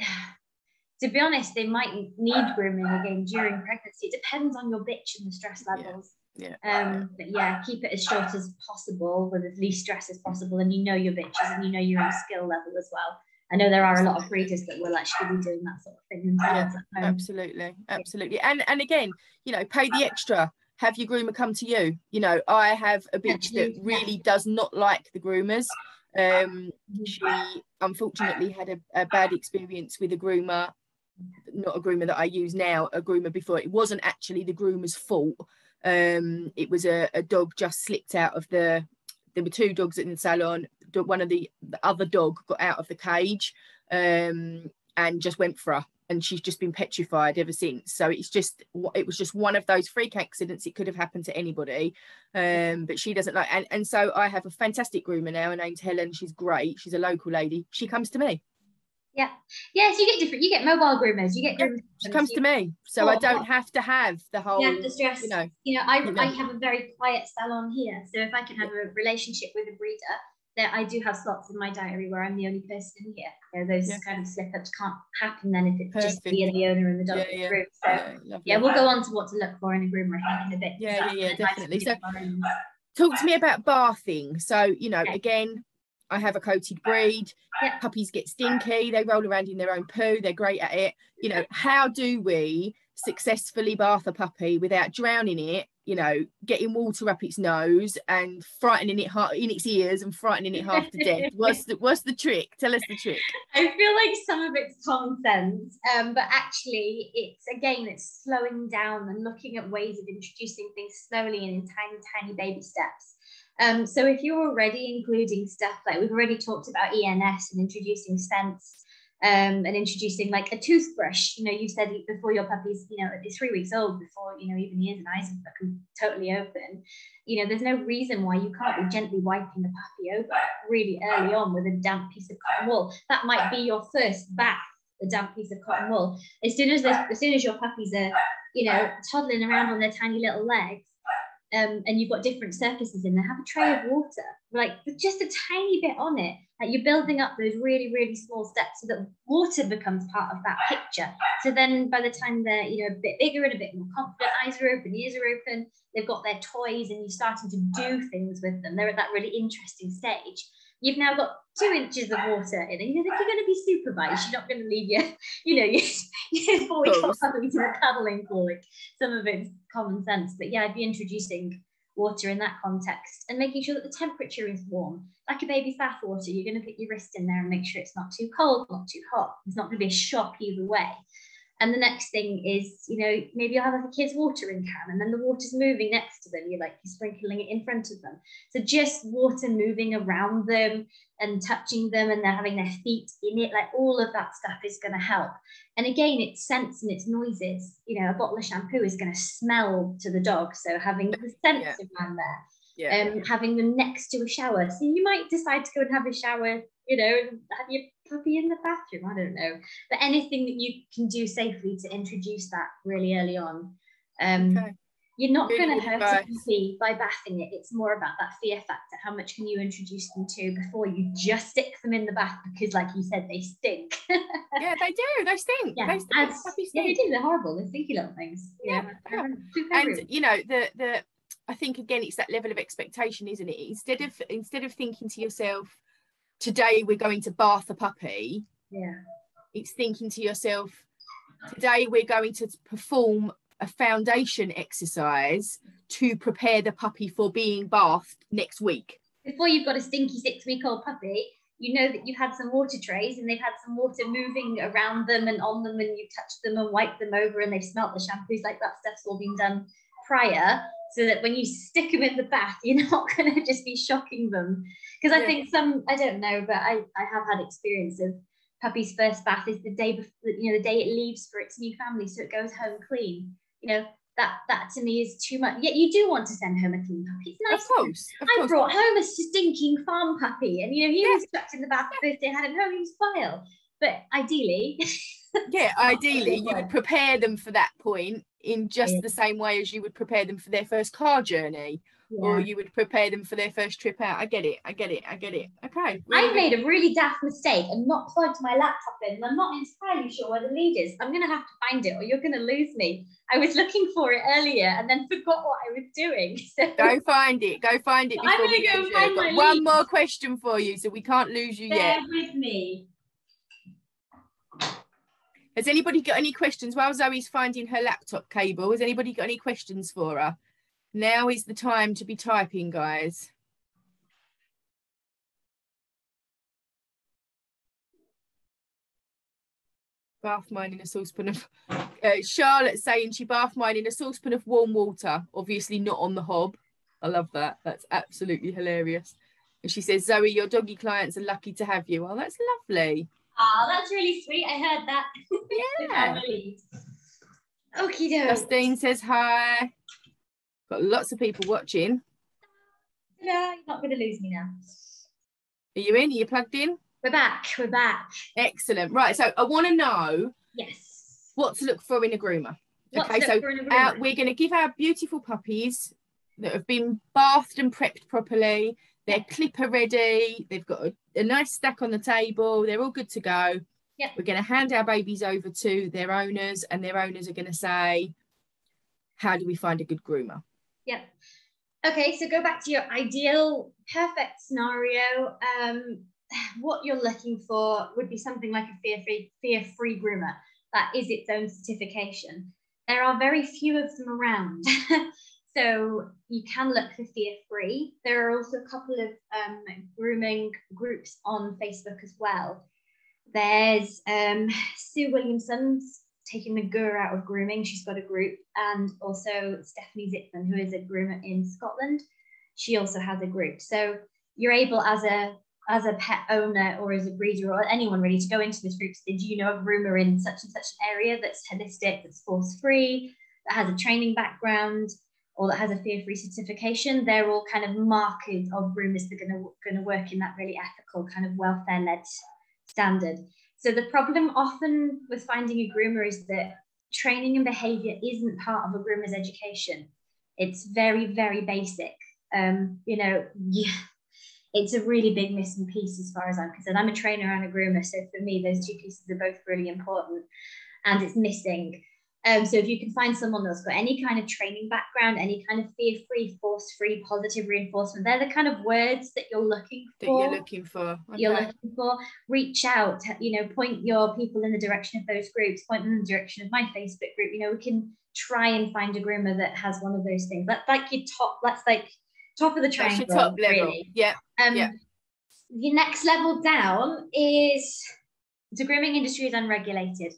to be honest, they might need grooming again during pregnancy. It depends on your bitch and the stress levels. Yeah. yeah. Um, but yeah, keep it as short as possible with as least stress as possible. And you know your bitches and you know your own skill level as well. I know there are a lot of breeders that will actually be doing that sort of thing themselves. Yeah, at home. Absolutely, absolutely. And and again, you know, pay the extra. Have your groomer come to you. You know, I have a bitch that really does not like the groomers. Um, she unfortunately had a, a bad experience with a groomer, not a groomer that I use now, a groomer before. It wasn't actually the groomer's fault. Um, it was a, a dog just slipped out of the, there were two dogs in the salon. One of the, the other dog got out of the cage um, and just went for her. And she's just been petrified ever since. So it's just, it was just one of those freak accidents. It could have happened to anybody, um, but she doesn't like. And, and so I have a fantastic groomer now named Helen. She's great. She's a local lady. She comes to me. Yeah. Yes, you get different. You get mobile groomers. You get. Groomers. She comes to me, so I don't have to have the whole. Yeah, the stress. You know. You know, I you know. I have a very quiet salon here, so if I can have a relationship with a breeder. That I do have slots in my diary where I'm the only person here. So those yeah. kind of slip-ups can't happen then if it's Perfect. just me and the owner and the dog yeah, in the group. So yeah, yeah, we'll go on to what to look for in a groomer in a bit. Yeah, yeah, yeah, definitely. So talk to me about bathing. So, you know, okay. again, I have a coated breed. Yeah. Puppies get stinky. They roll around in their own poo. They're great at it. You know, how do we successfully bath a puppy without drowning it? You know, getting water up its nose and frightening it half in its ears and frightening it half to death. What's the, what's the trick? Tell us the trick. I feel like some of it's common sense, um, but actually it's, again, it's slowing down and looking at ways of introducing things slowly and in tiny, tiny baby steps. Um, so if you're already including stuff, like we've already talked about E N S and introducing scents, Um, and introducing like a toothbrush, you know, you said before your puppy's, you know, it's three weeks old before, you know, even ears and eyes are totally open. You know, there's no reason why you can't be gently wiping the puppy over really early on with a damp piece of cotton wool. That might be your first bath, a damp piece of cotton wool. As soon as, as soon as your puppies are, you know, toddling around on their tiny little legs, Um, and you've got different surfaces in there, have a tray of water, like just a tiny bit on it. Like you're building up those really, really small steps so that water becomes part of that picture. So then by the time they're, you know, a bit bigger and a bit more confident, eyes are open, ears are open, they've got their toys and you're starting to do things with them. They're at that really interesting stage. You've now got two inches of water in it. You think you're going to be supervised. You're not going to leave your, you know, your, your four-week-old puppy to the paddling pool. Like some of it's common sense. But yeah, I'd be introducing water in that context and making sure that the temperature is warm. Like a baby's bath water, you're going to put your wrist in there and make sure it's not too cold, not too hot. It's not going to be a shock either way. And the next thing is, you know, maybe you'll have like a kid's watering can and then the water's moving next to them. You're like, you're sprinkling it in front of them. So just water moving around them and touching them and they're having their feet in it. Like all of that stuff is going to help. And again, it's scents and it's noises. You know, a bottle of shampoo is going to smell to the dog. So having the scents yeah. of man there. Yeah. Um, having them next to a shower. So you might decide to go and have a shower, you know, and have your puppy in the bathroom. I don't know. But anything that you can do safely to introduce that really early on. Um, okay. You're not going to hurt a puppy by bathing it. It's more about that fear factor. How much can you introduce them to before you just stick them in the bath? Because like you said, they stink. Yeah, they do. They stink. Yeah, they stink. And, stink. Yeah, they do. They're horrible. They're stinky little things. Yeah. yeah. And, you know, the the... I think again it's that level of expectation, isn't it? Instead of instead of thinking to yourself, today we're going to bath a puppy, yeah, it's thinking to yourself, today we're going to perform a foundation exercise to prepare the puppy for being bathed next week. Before you've got a stinky six-week-old puppy, you know that you've had some water trays and they've had some water moving around them and on them and you've touched them and wiped them over and they've smelt the shampoos, like that stuff's all been done prior. So that when you stick them in the bath, you're not going to just be shocking them. Because I yeah. think some, I don't know, but I, I have had experience of puppy's first bath is the day before, you know, the day it leaves for its new family. So it goes home clean. You know, that that to me is too much. Yet you do want to send home a clean puppy. It's nice. Of course. Of I course. brought home a stinking farm puppy. And, you know, he yeah. was trapped in the bath the first day I had him home. He was vile. But ideally... yeah, ideally you would prepare them for that point in just yeah. the same way as you would prepare them for their first car journey yeah. or you would prepare them for their first trip out. I get it, I get it, I get it. Okay. Really I made good. a really daft mistake and not plugged my laptop in, and I'm not entirely sure where the lead is. I'm going to have to find it or you're going to lose me. I was looking for it earlier and then forgot what I was doing. So. Go find it, go find it. I'm going to go find my lead. One more question for you, so we can't lose you Bear yet. with me. Has anybody got any questions? While Zoe's finding her laptop cable, has anybody got any questions for her? Now is the time to be typing, guys. Bath mine in a saucepan of... Uh, Charlotte's saying she bath mine in a saucepan of warm water, obviously not on the hob. I love that. That's absolutely hilarious. And she says, Zoe, your doggy clients are lucky to have you. Oh, that's lovely. Oh, that's really sweet. I heard that. Yeah. Okie doke. Justine says hi. Got lots of people watching. No, you're not going to lose me now. Are you in? Are you plugged in? We're back. We're back. Excellent. Right. So I want to know. Yes. What to look for in a groomer. What okay. To look so for in a groomer. Uh, we're going to give our beautiful puppies that have been bathed and prepped properly. They're clipper ready. They've got a, a nice stack on the table. They're all good to go. Yep. We're going to hand our babies over to their owners, and their owners are going to say, how do we find a good groomer? Yep. Okay, so go back to your ideal, perfect scenario. Um, what you're looking for would be something like a fear-free, fear-free groomer. That is its own certification. There are very few of them around. So you can look for fear-free. There are also a couple of um, grooming groups on Facebook as well. There's um, Sue Williamson's taking the guru out of grooming. She's got a group. And also Stephanie Zipman, who is a groomer in Scotland. She also has a group. So you're able as a, as a pet owner or as a breeder or anyone really to go into this group. So, do you know a groomer in such and such an area that's holistic, that's force-free, that has a training background, or that has a fear-free certification? They're all kind of markers of groomers that are gonna, gonna work in that really ethical kind of welfare-led standard. So the problem often with finding a groomer is that training and behavior isn't part of a groomer's education. It's very, very basic. Um, you know, yeah, it's a really big missing piece as far as I'm concerned. I'm a trainer and a groomer, so for me, those two pieces are both really important, and it's missing. Um, so if you can find someone that's got any kind of training background, any kind of fear-free, force-free, positive reinforcement, they're the kind of words that you're looking for. That you're looking for. Okay. You're looking for. Reach out, you know, point your people in the direction of those groups, point them in the direction of my Facebook group. You know, we can try and find a groomer that has one of those things. That's like your top, that's like top of the triangle. That's your top level, really. Yeah. Um, yeah. Your next level down is the grooming industry is unregulated.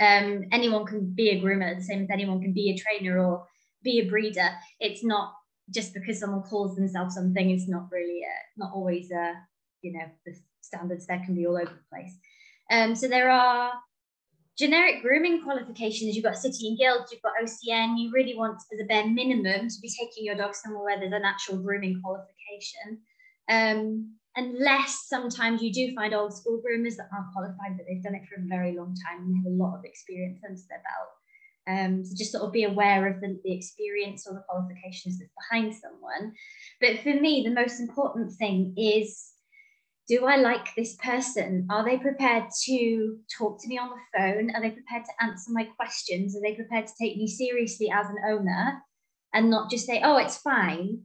Um, anyone can be a groomer, the same as anyone can be a trainer or be a breeder. It's not just because someone calls themselves something, it's not really, a, not always, a, you know, the standards there can be all over the place. Um, so there are generic grooming qualifications. You've got City and Guilds, you've got O C N. You really want, as a bare minimum, to be taking your dog somewhere where there's an actual grooming qualification. Um, Unless sometimes you do find old school groomers that aren't qualified, but they've done it for a very long time and they have a lot of experience under their belt. Um, so just sort of be aware of the, the experience or the qualifications that's behind someone. But for me, the most important thing is, do I like this person? Are they prepared to talk to me on the phone? Are they prepared to answer my questions? Are they prepared to take me seriously as an owner and not just say, oh, it's fine?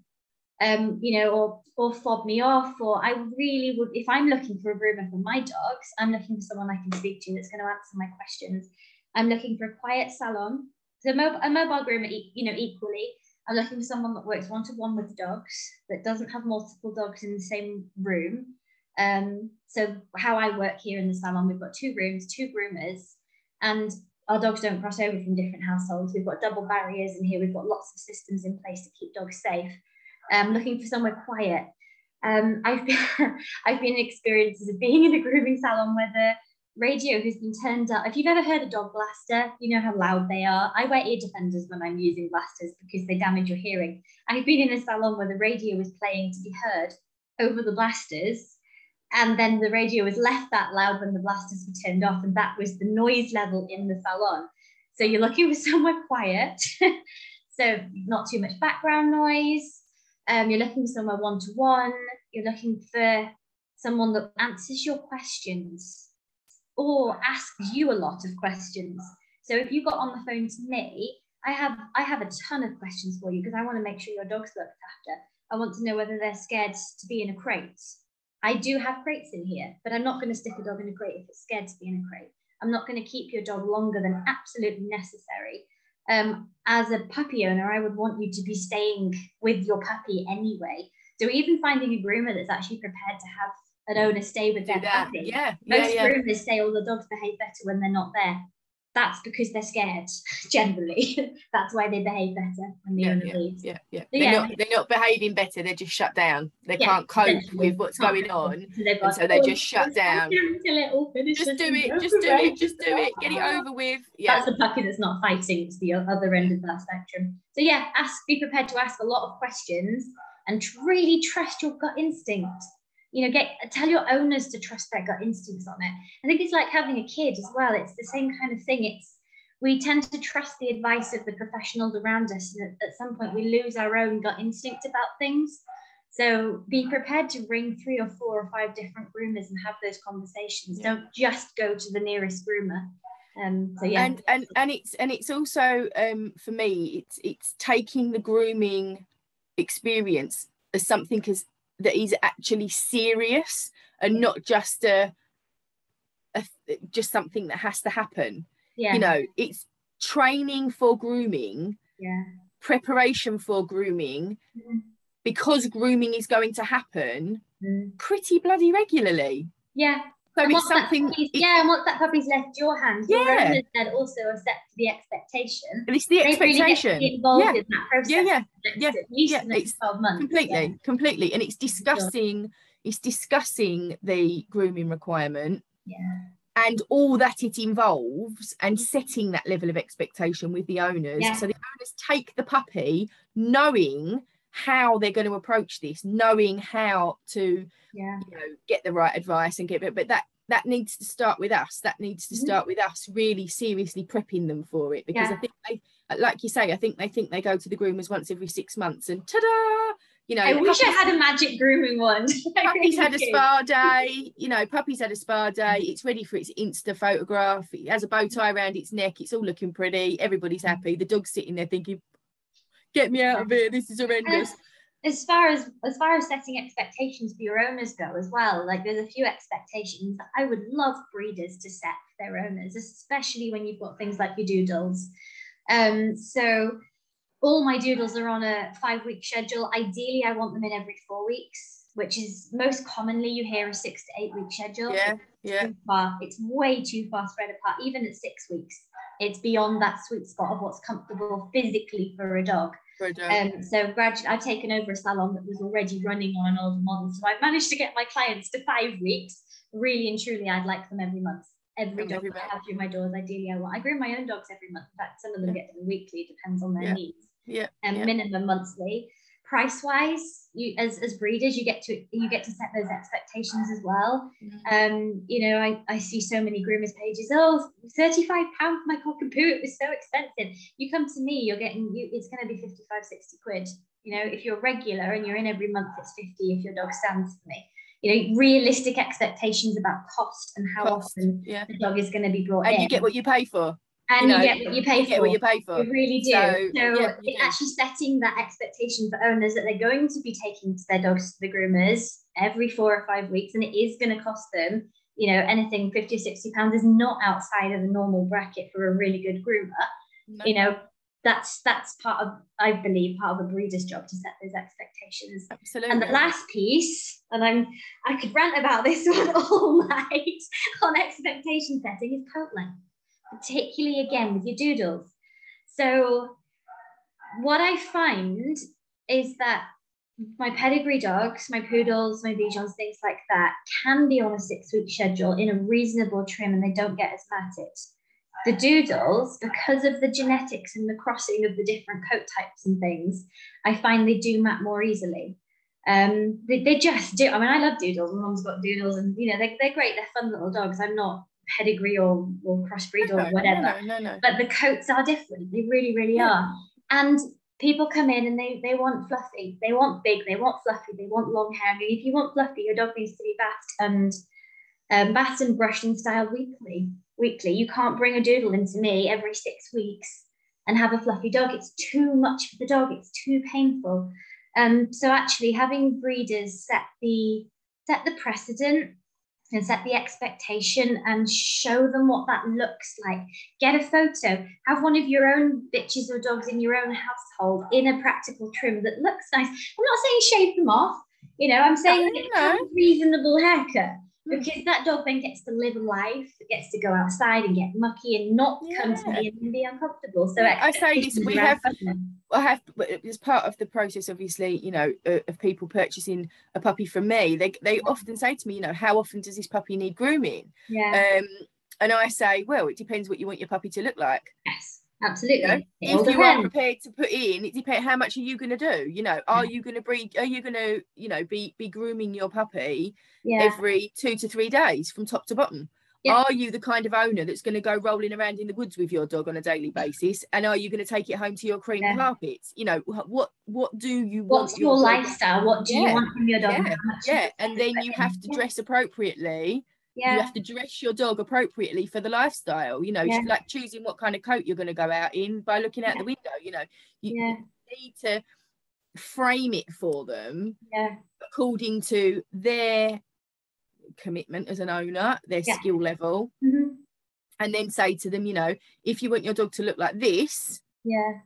Um, you know, or, or fob me off, or I really would, if I'm looking for a groomer for my dogs, I'm looking for someone I can speak to that's going to answer my questions. I'm looking for a quiet salon. So a mobile, a mobile groomer, you know, equally, I'm looking for someone that works one-to-one with dogs, that doesn't have multiple dogs in the same room. Um, so how I work here in the salon, we've got two rooms, two groomers, and our dogs don't cross over from different households. We've got double barriers in here. We've got lots of systems in place to keep dogs safe. Um, looking for somewhere quiet. Um, I've been, I've been in experiences of being in a grooming salon where the radio has been turned up. If you've ever heard a dog blaster, you know how loud they are. I wear ear defenders when I'm using blasters because they damage your hearing. I've been in a salon where the radio was playing to be heard over the blasters, and then the radio was left that loud when the blasters were turned off, and that was the noise level in the salon. So you're looking for somewhere quiet. So not too much background noise. Um, you're looking for somewhere one-to-one. You're looking for someone that answers your questions or asks you a lot of questions. So if you got on the phone to me, I have, I have a ton of questions for you because I want to make sure your dog's looked after. I want to know whether they're scared to be in a crate. I do have crates in here, but I'm not going to stick a dog in a crate if it's scared to be in a crate. I'm not going to keep your dog longer than absolutely necessary. Um, as a puppy owner, I would want you to be staying with your puppy anyway. So even finding a groomer that's actually prepared to have an owner stay with their yeah, puppy. Yeah, Most yeah, yeah. groomers say, oh, the dogs behave better when they're not there. That's because they're scared, generally. That's why they behave better when the yeah, owner yeah, leaves. Yeah, yeah. They're, yeah. Not, they're not behaving better, they're just shut down. They yeah, can't cope with what's going on. And so they just shut down. Just do it, just do it, just do it, get it over with. Yeah. That's the puppy that's not fighting, it's the other end of that spectrum. So yeah, ask, be prepared to ask a lot of questions and really trust your gut instinct. You know, get tell your owners to trust their gut instincts on it. I think it's like having a kid as well. It's the same kind of thing. It's we tend to trust the advice of the professionals around us, and at, at some point we lose our own gut instinct about things. So be prepared to ring three or four or five different groomers and have those conversations. Yeah. Don't just go to the nearest groomer. Um, so yeah, and and and it's and it's also um, for me, it's it's taking the grooming experience as something as that is actually serious and not just a, a just something that has to happen. Yeah. You know, it's training for grooming, yeah, preparation for grooming, mm-hmm. because grooming is going to happen mm-hmm. pretty bloody regularly. Yeah. So and it's something. Puppy's, it, yeah, and once that puppy's left your hands, yeah. your owners then also are set to the expectation. And it's the they expectation. Really get involved yeah. in that process. Yeah, yeah, yeah. At least yeah. in the next twelve months. Completely, yeah. completely, and it's discussing. Sure. It's discussing the grooming requirement. Yeah. And all that it involves, and setting that level of expectation with the owners. Yeah. So the owners take the puppy knowing how they're going to approach this, knowing how to yeah. you know, get the right advice and get it, but that that needs to start with us. That needs to start with us really seriously prepping them for it, because yeah. I think they, like you say, I think they think they go to the groomers once every six months and ta-da, you know. I wish I had a magic grooming one. Puppy's had a spa day, you know, puppy's had a spa day, it's ready for its Insta photograph, it has a bow tie around its neck, it's all looking pretty, everybody's happy, the dog's sitting there thinking, get me out of here, this is horrendous. As, as far as as far as setting expectations for your owners go as well, like there's a few expectations that I would love breeders to set for their owners, especially when you've got things like your doodles. Um, so all my doodles are on a five-week schedule. Ideally, I want them in every four weeks, which is most commonly you hear a six to eight-week schedule. Yeah, yeah. It's too far. It's way too far spread apart, even at six weeks. It's beyond that sweet spot of what's comfortable physically for a dog. Um, so gradually, I've taken over a salon that was already running on an older model, so I've managed to get my clients to five weeks. Really and truly, I'd like them every month. Every dog I have through my doors, ideally, I want. I groom my own dogs every month. In fact, some of them yeah. get them weekly, depends on their yeah. needs. Yeah. And um, yeah. minimum monthly. Price-wise, you as as breeders, you get to you get to set those expectations as well. Um, you know, I I see so many groomers' pages. Oh, thirty-five pounds for my cock and poo. It was so expensive. You come to me, you're getting you. It's going to be fifty-five, sixty quid. You know, if you're regular and you're in every month, it's fifty. If your dog stands for me, you know, realistic expectations about cost and how cost, often yeah. the dog is going to be brought and in. And you get what you pay for. And you, know, you get what you pay you for. Get what you pay for. You really do. So, so yeah, it's actually setting that expectation for owners that they're going to be taking their dogs to the groomers every four or five weeks, and it is going to cost them, you know, anything fifty or sixty pounds is not outside of the normal bracket for a really good groomer. No. You know, that's that's part of, I believe, part of a breeder's job to set those expectations. Absolutely. And the last piece, and I'm I could rant about this one all night on expectation setting, is coat length. Particularly again with your doodles. So what I find is that my pedigree dogs, my poodles, my Bichons, things like that, can be on a six-week schedule in a reasonable trim, and they don't get as matted. The doodles, because of the genetics and the crossing of the different coat types and things, I find they do mat more easily. Um, they, they just do. I mean, I love doodles. My mum's got doodles, and you know, they, they're great. They're fun little dogs. I'm not pedigree or, or crossbreed no, or whatever no, no, no, no. But the coats are different, they really really yeah. are, and people come in and they, they want fluffy, they want big, they want fluffy, they want long hair. I mean, if you want fluffy, your dog needs to be bathed and um, bathed and brushed in style weekly. Weekly, you can't bring a doodle into me every six weeks and have a fluffy dog. It's too much for the dog. It's too painful. Um, so actually, having breeders set the set the precedent and set the expectation and show them what that looks like. Get a photo, have one of your own bitches or dogs in your own household in a practical trim that looks nice. I'm not saying shave them off, you know, I'm saying a reasonable haircut, because that dog then gets to live a life, it gets to go outside and get mucky and not yeah. come to me and be uncomfortable. So I say this, we have, I have, as part of the process, obviously, you know, uh, of people purchasing a puppy from me, they, they yeah. often say to me, you know, how often does this puppy need grooming? Yeah. Um, and I say, well, it depends what you want your puppy to look like. Yes. Absolutely. You know, if you are prepared to put in, it depends how much are you going to do. You know, are you going to breed? Are you going to, you know, be be grooming your puppy yeah. every two to three days from top to bottom? Yeah. Are you the kind of owner that's going to go rolling around in the woods with your dog on a daily basis? And are you going to take it home to your cream yeah. carpets? You know, what what do you want? What's your lifestyle? What do yeah. you want from your dog? Yeah, yeah. and then you have to dress appropriately. Yeah. You have to dress your dog appropriately for the lifestyle, you know, yeah. like choosing what kind of coat you're going to go out in by looking out yeah. the window, you know, you yeah. need to frame it for them yeah. according to their commitment as an owner, their yeah. skill level, mm-hmm. and then say to them, you know, if you want your dog to look like this, yeah.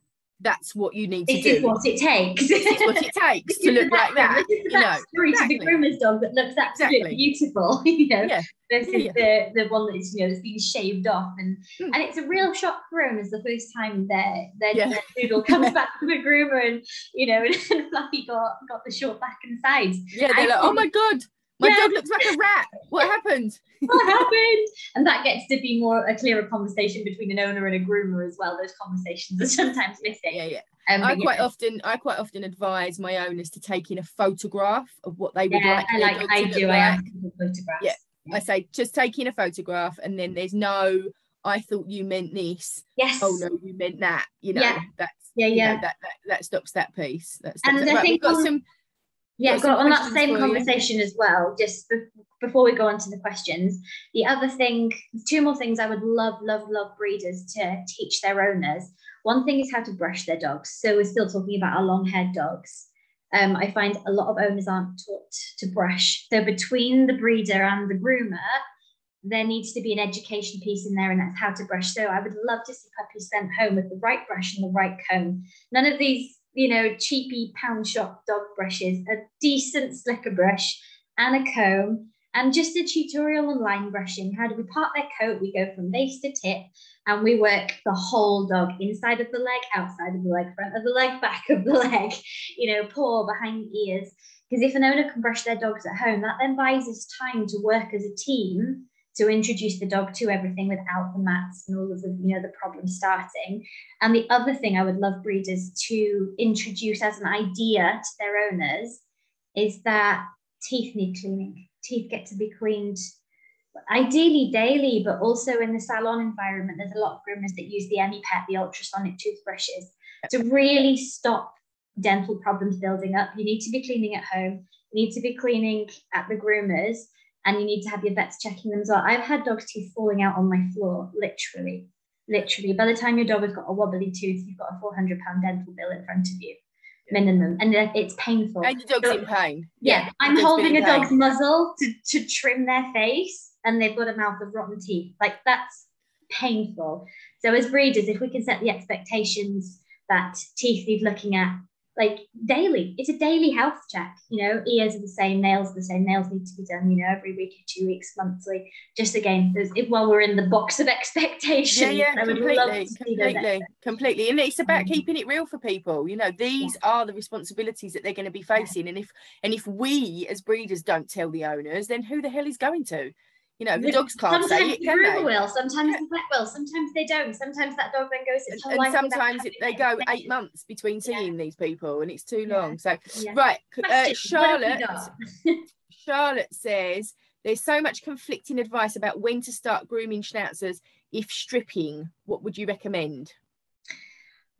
that's what you need to this do. This is what it takes. This is what it takes to look like that. This is that story exactly. to the groomer's dog that looks absolutely exactly. beautiful, you know, yeah. versus yeah. the the one that's, you know, that's been shaved off. And mm. and it's a real shock for owners the first time their their, yeah. their doodle comes back from a groomer and, you know, and, and Fluffy got, got the short back and sides. Yeah, they're I like, oh my God, my yeah. dog looks like a rat. What happened? What happened? And that gets to be more a clearer conversation between an owner and a groomer as well. Those conversations are sometimes missing. Yeah, yeah. Um, I quite know. often, I quite often advise my owners to take in a photograph of what they would yeah, like. I like. Dog I to do. Look I like. ask for photographs. Yeah. yeah, I say just take in a photograph, and then there's no. I thought you meant this. Yes. Oh no, you meant that. You know. Yeah. That's, yeah, yeah. You know, that, that that stops that piece. That stops and that. I right, think we've got some. Yeah, got on that same conversation as well, just be before we go on to the questions. The other thing, two more things I would love, love, love breeders to teach their owners. One thing is how to brush their dogs. So we're still talking about our long-haired dogs. Um, I find a lot of owners aren't taught to brush. So between the breeder and the groomer, there needs to be an education piece in there, and that's how to brush. So I would love to see puppies sent home with the right brush and the right comb. None of these, you know, cheapy pound shop dog brushes, a decent slicker brush and a comb, and just a tutorial on line brushing. How do we part their coat? We go from base to tip, and we work the whole dog, inside of the leg, outside of the leg, front of the leg, back of the leg, you know, paw, behind the ears. Because if an owner can brush their dogs at home, that then buys us time to work as a team to introduce the dog to everything without the mats and all of the, you know, the problem starting. And the other thing I would love breeders to introduce as an idea to their owners is that teeth need cleaning. Teeth get to be cleaned ideally daily, but also in the salon environment, there's a lot of groomers that use the Any-Pet, the ultrasonic toothbrushes, to really stop dental problems building up. You need to be cleaning at home, you need to be cleaning at the groomers, and you need to have your vets checking them as well. I've had dogs' teeth falling out on my floor, literally, literally. By the time your dog has got a wobbly tooth, you've got a four hundred pound dental bill in front of you, minimum. And it's painful. And your dog's so, in pain. Yeah, yeah, I'm holding a dog's pain. muzzle to, to trim their face, and they've got a mouth of rotten teeth. Like, that's painful. So as breeders, if we can set the expectations that teeth need looking at, like daily, it's a daily health check, you know, ears are the same, nails are the same, nails need to be done, you know, every week or two weeks, monthly, just again, if, while we're in the box of expectations. Yeah, yeah, I would completely, love to completely, completely. And it's about um, keeping it real for people, you know, these yeah. are the responsibilities that they're going to be facing. Yeah. And if and if we as breeders don't tell the owners, then who the hell is going to? You know, the dogs can't sometimes say it, can they? Will, sometimes yeah. the vet will, sometimes they don't. Sometimes that dog then goes its whole and life sometimes it, they go eight months between seeing yeah. these people, and it's too yeah. long. So, yeah. right, uh, Charlotte, Charlotte says, there's so much conflicting advice about when to start grooming schnauzers. If stripping, what would you recommend?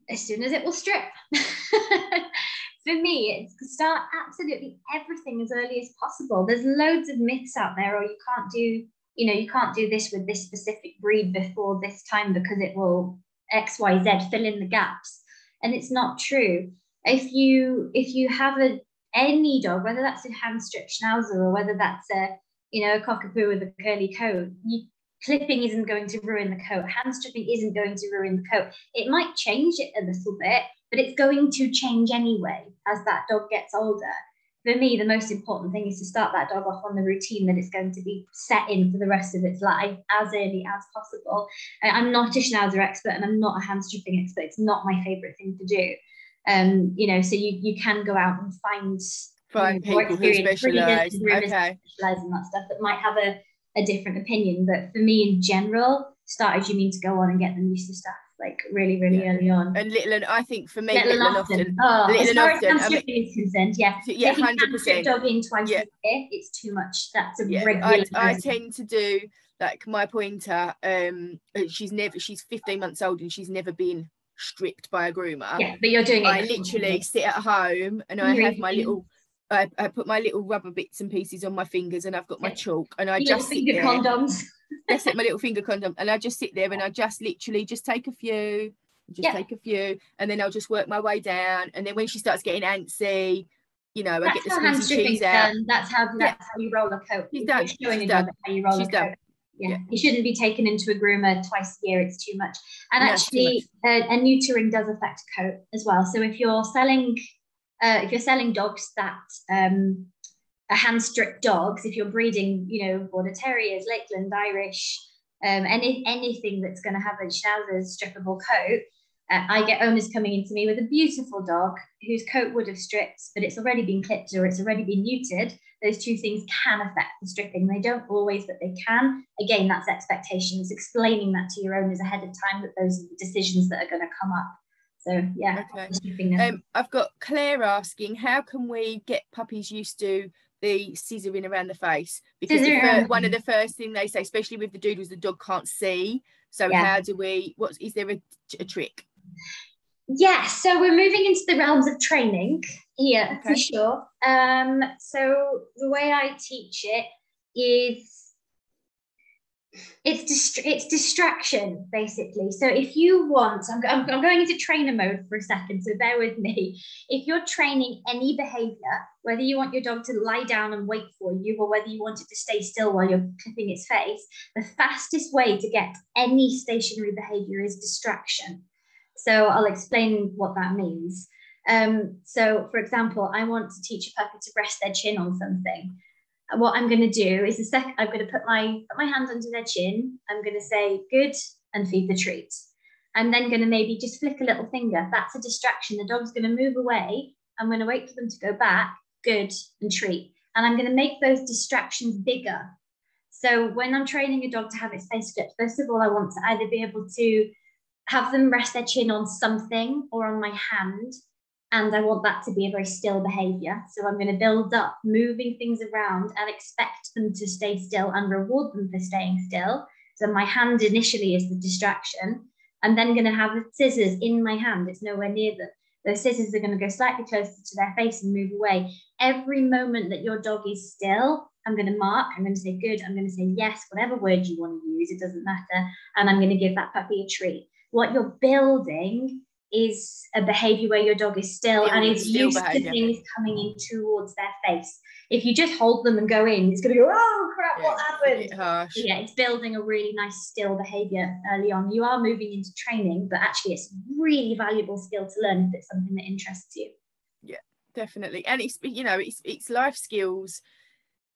as soon as it will strip. For me, it's start absolutely everything as early as possible. There's loads of myths out there, or you can't do, you know, you can't do this with this specific breed before this time because it will X, Y, Z, fill in the gaps. And it's not true. If you if you have a any dog, whether that's a hand-stripped schnauzer or whether that's a, you know, a cockapoo with a curly coat, you, clipping isn't going to ruin the coat. Hand stripping isn't going to ruin the coat. It might change it a little bit, but it's going to change anyway as that dog gets older. For me, the most important thing is to start that dog off on the routine that it's going to be set in for the rest of its life as early as possible. I'm not a schnauzer expert and I'm not a hand stripping expert. It's not my favorite thing to do. Um, you know, so you, you can go out and find, find people who specialize. Okay. Specialize in that stuff that might have a, a different opinion. But for me in general, start as you mean to go on and get them used to stuff like really, really yeah. early on. And little and I think for me, little, little and often. often. Oh, little as far as hand stripping is concerned, yeah. Yeah, one hundred percent. Dog in twice yeah. a year, it's too much. That's a yeah. regular. I, I tend to do, like my pointer, um, she's never, she's fifteen months old and she's never been stripped by a groomer. Yeah, but you're doing it. I literally sit at home and I have my little, I, I put my little rubber bits and pieces on my fingers and I've got my chalk and I just sit there. Condoms. That's it, my little finger condom. And I just sit there and I just literally just take a few, just yeah. take a few, and then I'll just work my way down. And then when she starts getting antsy, you know, that's I get the squeezy cheese out. Done. That's how that's yeah. how you roll a coat. She's done. She's done. Done. How you roll She's a done. Coat. Yeah. yeah, you shouldn't be taken into a groomer twice a year. It's too much. And no, actually, much. A, a neutering does affect a coat as well. So if you're selling, uh, if you're selling dogs that um, are hand-stripped dogs, if you're breeding, you know, Border Terriers, Lakeland, Irish, um, any anything that's going to have a schnauzer's strippable coat, uh, I get owners coming into me with a beautiful dog whose coat would have stripped, but it's already been clipped or it's already been neutered. Those two things can affect the stripping. They don't always, but they can. Again, that's expectations, explaining that to your owners ahead of time, that those are the decisions that are going to come up. So yeah. Okay. Um, I've got Claire asking, how can we get puppies used to the scissoring around the face? Because the first, one of the first thing they say, especially with the doodles, the dog can't see. So yeah. how do we, what, is there a, a trick? Yeah, so we're moving into the realms of training here, okay. for sure. Um, so the way I teach it is, it's dist it's distraction, basically. So if you want, I'm, I'm, I'm going into trainer mode for a second, so bear with me. If you're training any behavior, whether you want your dog to lie down and wait for you, or whether you want it to stay still while you're clipping its face, the fastest way to get any stationary behavior is distraction. So I'll explain what that means. Um, so for example, I want to teach a puppy to rest their chin on something. What I'm gonna do is the second, I'm gonna put my, put my hand under their chin, I'm gonna say good and feed the treat. I'm then gonna maybe just flick a little finger. That's a distraction, the dog's gonna move away. I'm gonna wait for them to go back, good and treat. And I'm gonna make those distractions bigger. So when I'm training a dog to have its face stripped, first of all, I want to either be able to have them rest their chin on something or on my hand. And I want that to be a very still behavior. So I'm going to build up moving things around and expect them to stay still and reward them for staying still. So my hand initially is the distraction. I'm then going to have the scissors in my hand. It's nowhere near them. Those scissors are going to go slightly closer to their face and move away. Every moment that your dog is still, I'm going to mark, I'm going to say good, I'm going to say yes, whatever word you want to use, it doesn't matter. And I'm going to give that puppy a treat. What you're building is a behavior where your dog is still and is used to things coming in towards their face. If you just hold them and go in, it's going to go, oh crap, what happened? Yeah, it's building a really nice still behavior early on. You are moving into training, but actually it's really valuable skill to learn if it's something that interests you. Yeah, definitely. And it's, you know, it's it's life skills.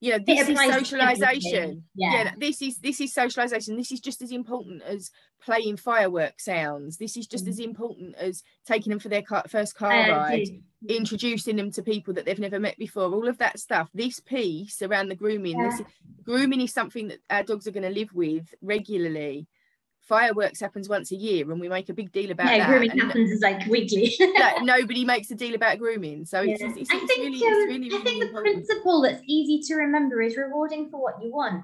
You know, this is socialization. Yeah. yeah, this is this is socialization. This is just as important as playing firework sounds. This is just mm. as important as taking them for their car, first car uh, ride, yeah. introducing them to people that they've never met before. All of that stuff. This piece around the grooming. Yeah. This grooming is something that our dogs are going to live with regularly. Fireworks happens once a year and we make a big deal about yeah, that. Grooming and happens is like weekly. Like nobody makes a deal about grooming. So it's, yeah. it's, it's, I think, really, um, it's really, I think really the important. Principle that's easy to remember is rewarding for what you want.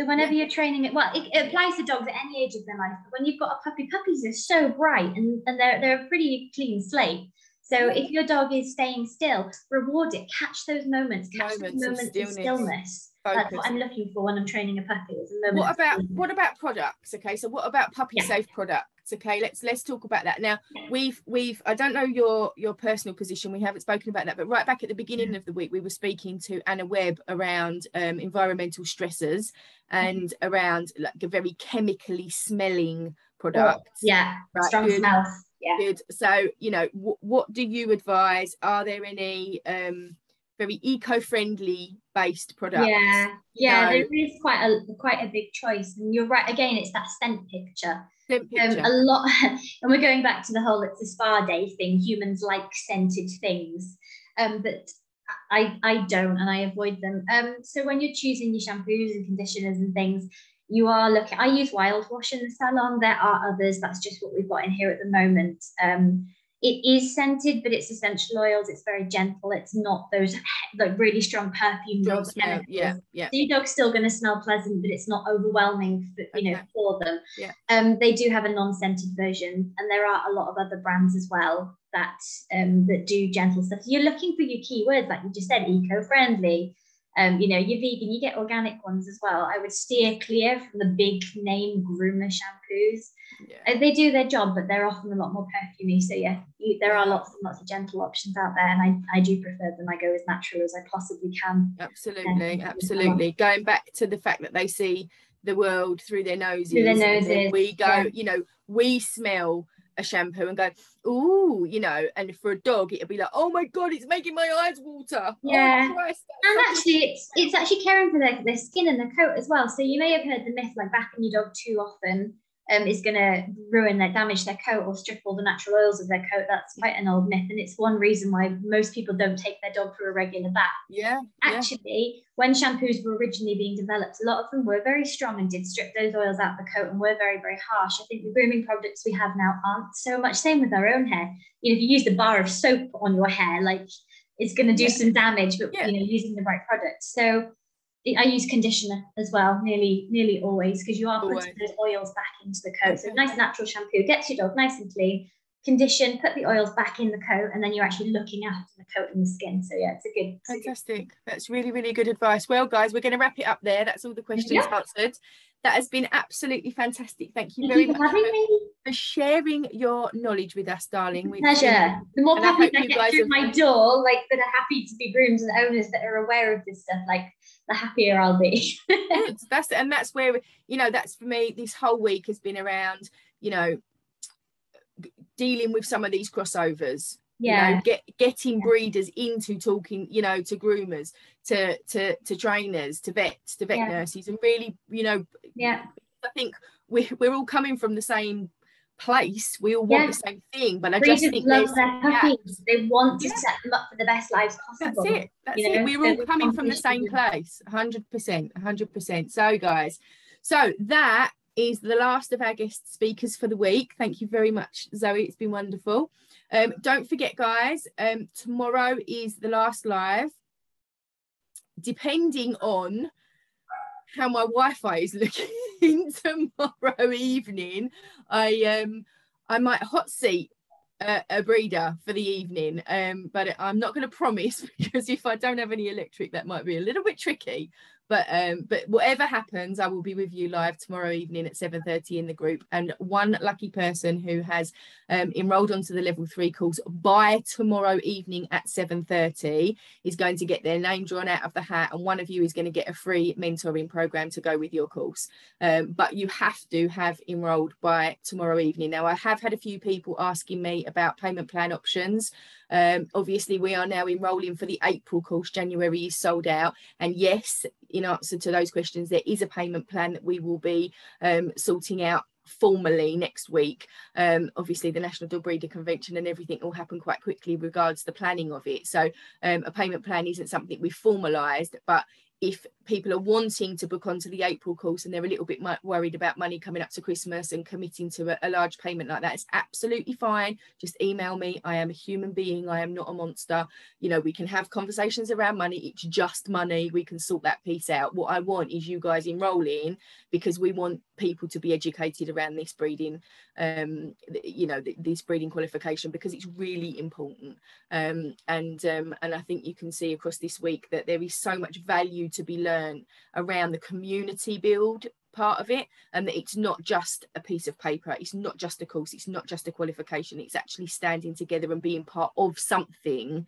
So whenever yeah. you're training it, well, it, it applies to dogs at any age of their life. But when you've got a puppy, puppies are so bright and, and they're, they're a pretty clean slate. So if your dog is staying still, reward it. Catch those moments. Catch moments those moments of stillness. Of stillness. That's what I'm looking for when I'm training a puppy. Is a moment what about what about products? Okay, so what about puppy yeah. safe products? Okay, let's let's talk about that now. We've we've I don't know your your personal position. We haven't spoken about that, but right back at the beginning of the week, we were speaking to Anna Webb around um, environmental stressors and mm-hmm. around like a very chemically smelling product. Oh, yeah, right? Strong Good. smells. Yeah. Good. So, you know, w what do you advise? Are there any um, very eco-friendly based products? Yeah, yeah, you know? There is quite a quite a big choice, and you're right. Again, it's that scent picture. Scent picture. Um, a lot, and we're going back to the whole it's a spa day thing. Humans like scented things, um, but I I don't, and I avoid them. Um, so when you're choosing your shampoos and conditioners and things. You are looking, I use Wild Wash in the salon. There are others. That's just what we've got in here at the moment. Um, it is scented, but it's essential oils. It's very gentle. It's not those like really strong perfume. Strong smell. Yeah, yeah. So your dog's still going to smell pleasant, but it's not overwhelming for, you okay. know, for them. Yeah. Um, they do have a non-scented version, and there are a lot of other brands as well that, um, that do gentle stuff. You're looking for your keywords, like you just said, eco-friendly. Um, you know, you're vegan, you get organic ones as well. I would steer clear from the big name groomer shampoos. Yeah. They do their job, but they're often a lot more perfumey. So yeah, you, there are lots and lots of gentle options out there, and I, I do prefer them. I go as natural as I possibly can. Absolutely, um, absolutely. Going back to the fact that they see the world through their noses. Through their noses. We go, yeah. you know, we smell a shampoo and go, ooh, you know, and for a dog it'll be like, oh my god, it's making my eyes water. Yeah. Oh Christ, and actually it's it's actually caring for their, their skin and their coat as well. So you may have heard the myth like bathing your dog too often um is gonna ruin their damage their coat or strip all the natural oils of their coat. That's quite an old myth, and it's one reason why most people don't take their dog for a regular bath. Yeah. Actually, yeah. when shampoos were originally being developed, a lot of them were very strong and did strip those oils out the coat and were very, very harsh. I think the grooming products we have now aren't so much. Same with our own hair. You know, if you use the bar of soap on your hair, like it's gonna do yeah. some damage, but yeah. you know, using the right product. So I use conditioner as well, nearly nearly always, because you are putting always. those oils back into the coat. So nice natural shampoo gets your dog nice and clean. Condition, put the oils back in the coat, and then you're actually looking after the coat and the skin. So yeah, it's a good. Fantastic. That's really, really good advice. Well, guys, we're going to wrap it up there. That's all the questions yeah. answered. That has been absolutely fantastic. Thank you Thank very you for much having for, me. for sharing your knowledge with us, darling. With Pleasure. You. The more puppies I, I get through my door, like that are happy to be grooms and owners that are aware of this stuff, like the happier I'll be. that's and that's where you know that's for me. This whole week has been around, you know, dealing with some of these crossovers. Yeah. You know, get getting breeders into talking, you know, to groomers, to to to trainers, to vets, to vet yeah. nurses, and really, you know, yeah. I think we're we're all coming from the same place. We all want yeah. the same thing, but I breeders just think love their puppies. They want to yeah. set them up for the best lives possible. That's it. That's you it. Know? We're all so coming from the same place. one hundred percent, one hundred percent. So, guys, so that is the last of our guest speakers for the week. Thank you very much, Zoe. It's been wonderful. Um, don't forget, guys, um, tomorrow is the last live. Depending on how my Wi-Fi is looking tomorrow evening, I um, I might hot seat a, a breeder for the evening, um, but I'm not going to promise, because if I don't have any electric, that might be a little bit tricky. But um, but whatever happens, I will be with you live tomorrow evening at seven thirty in the group. And one lucky person who has um, enrolled onto the level three course by tomorrow evening at seven thirty is going to get their name drawn out of the hat. And one of you is going to get a free mentoring program to go with your course. Um, but you have to have enrolled by tomorrow evening. Now, I have had a few people asking me about payment plan options. Um, obviously, we are now enrolling for the April course. January is sold out. And yes, in answer to those questions, there is a payment plan that we will be um, sorting out formally next week. Um, obviously, the National Dog Breeder Convention and everything will happen quite quickly regards the planning of it. So um, a payment plan isn't something we formalised, but if people are wanting to book onto the April course and they're a little bit worried about money coming up to Christmas and committing to a, a large payment like that, it's absolutely fine. Just email me. I am a human being. I am not a monster. You know, we can have conversations around money. It's just money. We can sort that piece out. What I want is you guys enrolling, because we want people to be educated around this breeding, um, you know, th this breeding qualification, because it's really important. Um, and, um, and I think you can see across this week that there is so much value to be learned around the community build part of it, and that it's not just a piece of paper, it's not just a course, it's not just a qualification, it's actually standing together and being part of something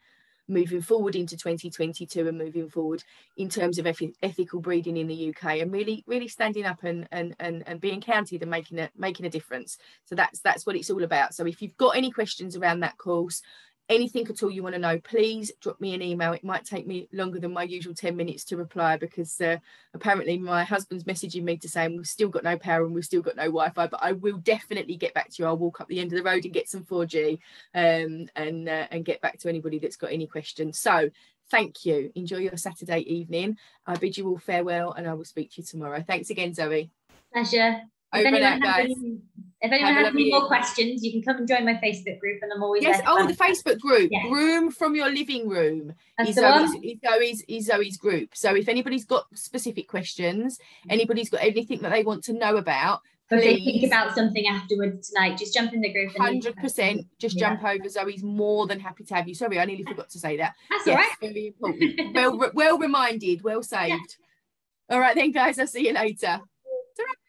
moving forward into twenty twenty-two and moving forward in terms of ethical breeding in the U K, and really really standing up and and and, and being counted and making a making a difference. So that's that's what it's all about. So if you've got any questions around that course, anything at all you want to know, please drop me an email. It might take me longer than my usual ten minutes to reply, because uh, apparently my husband's messaging me to say we've still got no power and we've still got no Wi-Fi, but I will definitely get back to you. I'll walk up the end of the road and get some four G um, and, uh, and get back to anybody that's got any questions. So thank you. Enjoy your Saturday evening. I bid you all farewell and I will speak to you tomorrow. Thanks again, Zoe. Pleasure. Over if anyone, has any, if anyone has any more questions, you can come and join my Facebook group, and I'm always yes. There. Oh, the Facebook group, yes. Groom from your living room, is Zoe's, is, Zoe's, is Zoe's group. So if anybody's got specific questions, anybody's got anything that they want to know about, please, if they think about something afterwards tonight, just jump in the group. Hundred percent, just yeah. jump over. Zoe's more than happy to have you. Sorry, I nearly forgot to say that. That's yes, all right. Very important. well, well reminded. Well saved. Yeah. All right then, guys. I'll see you later. Ta-ra.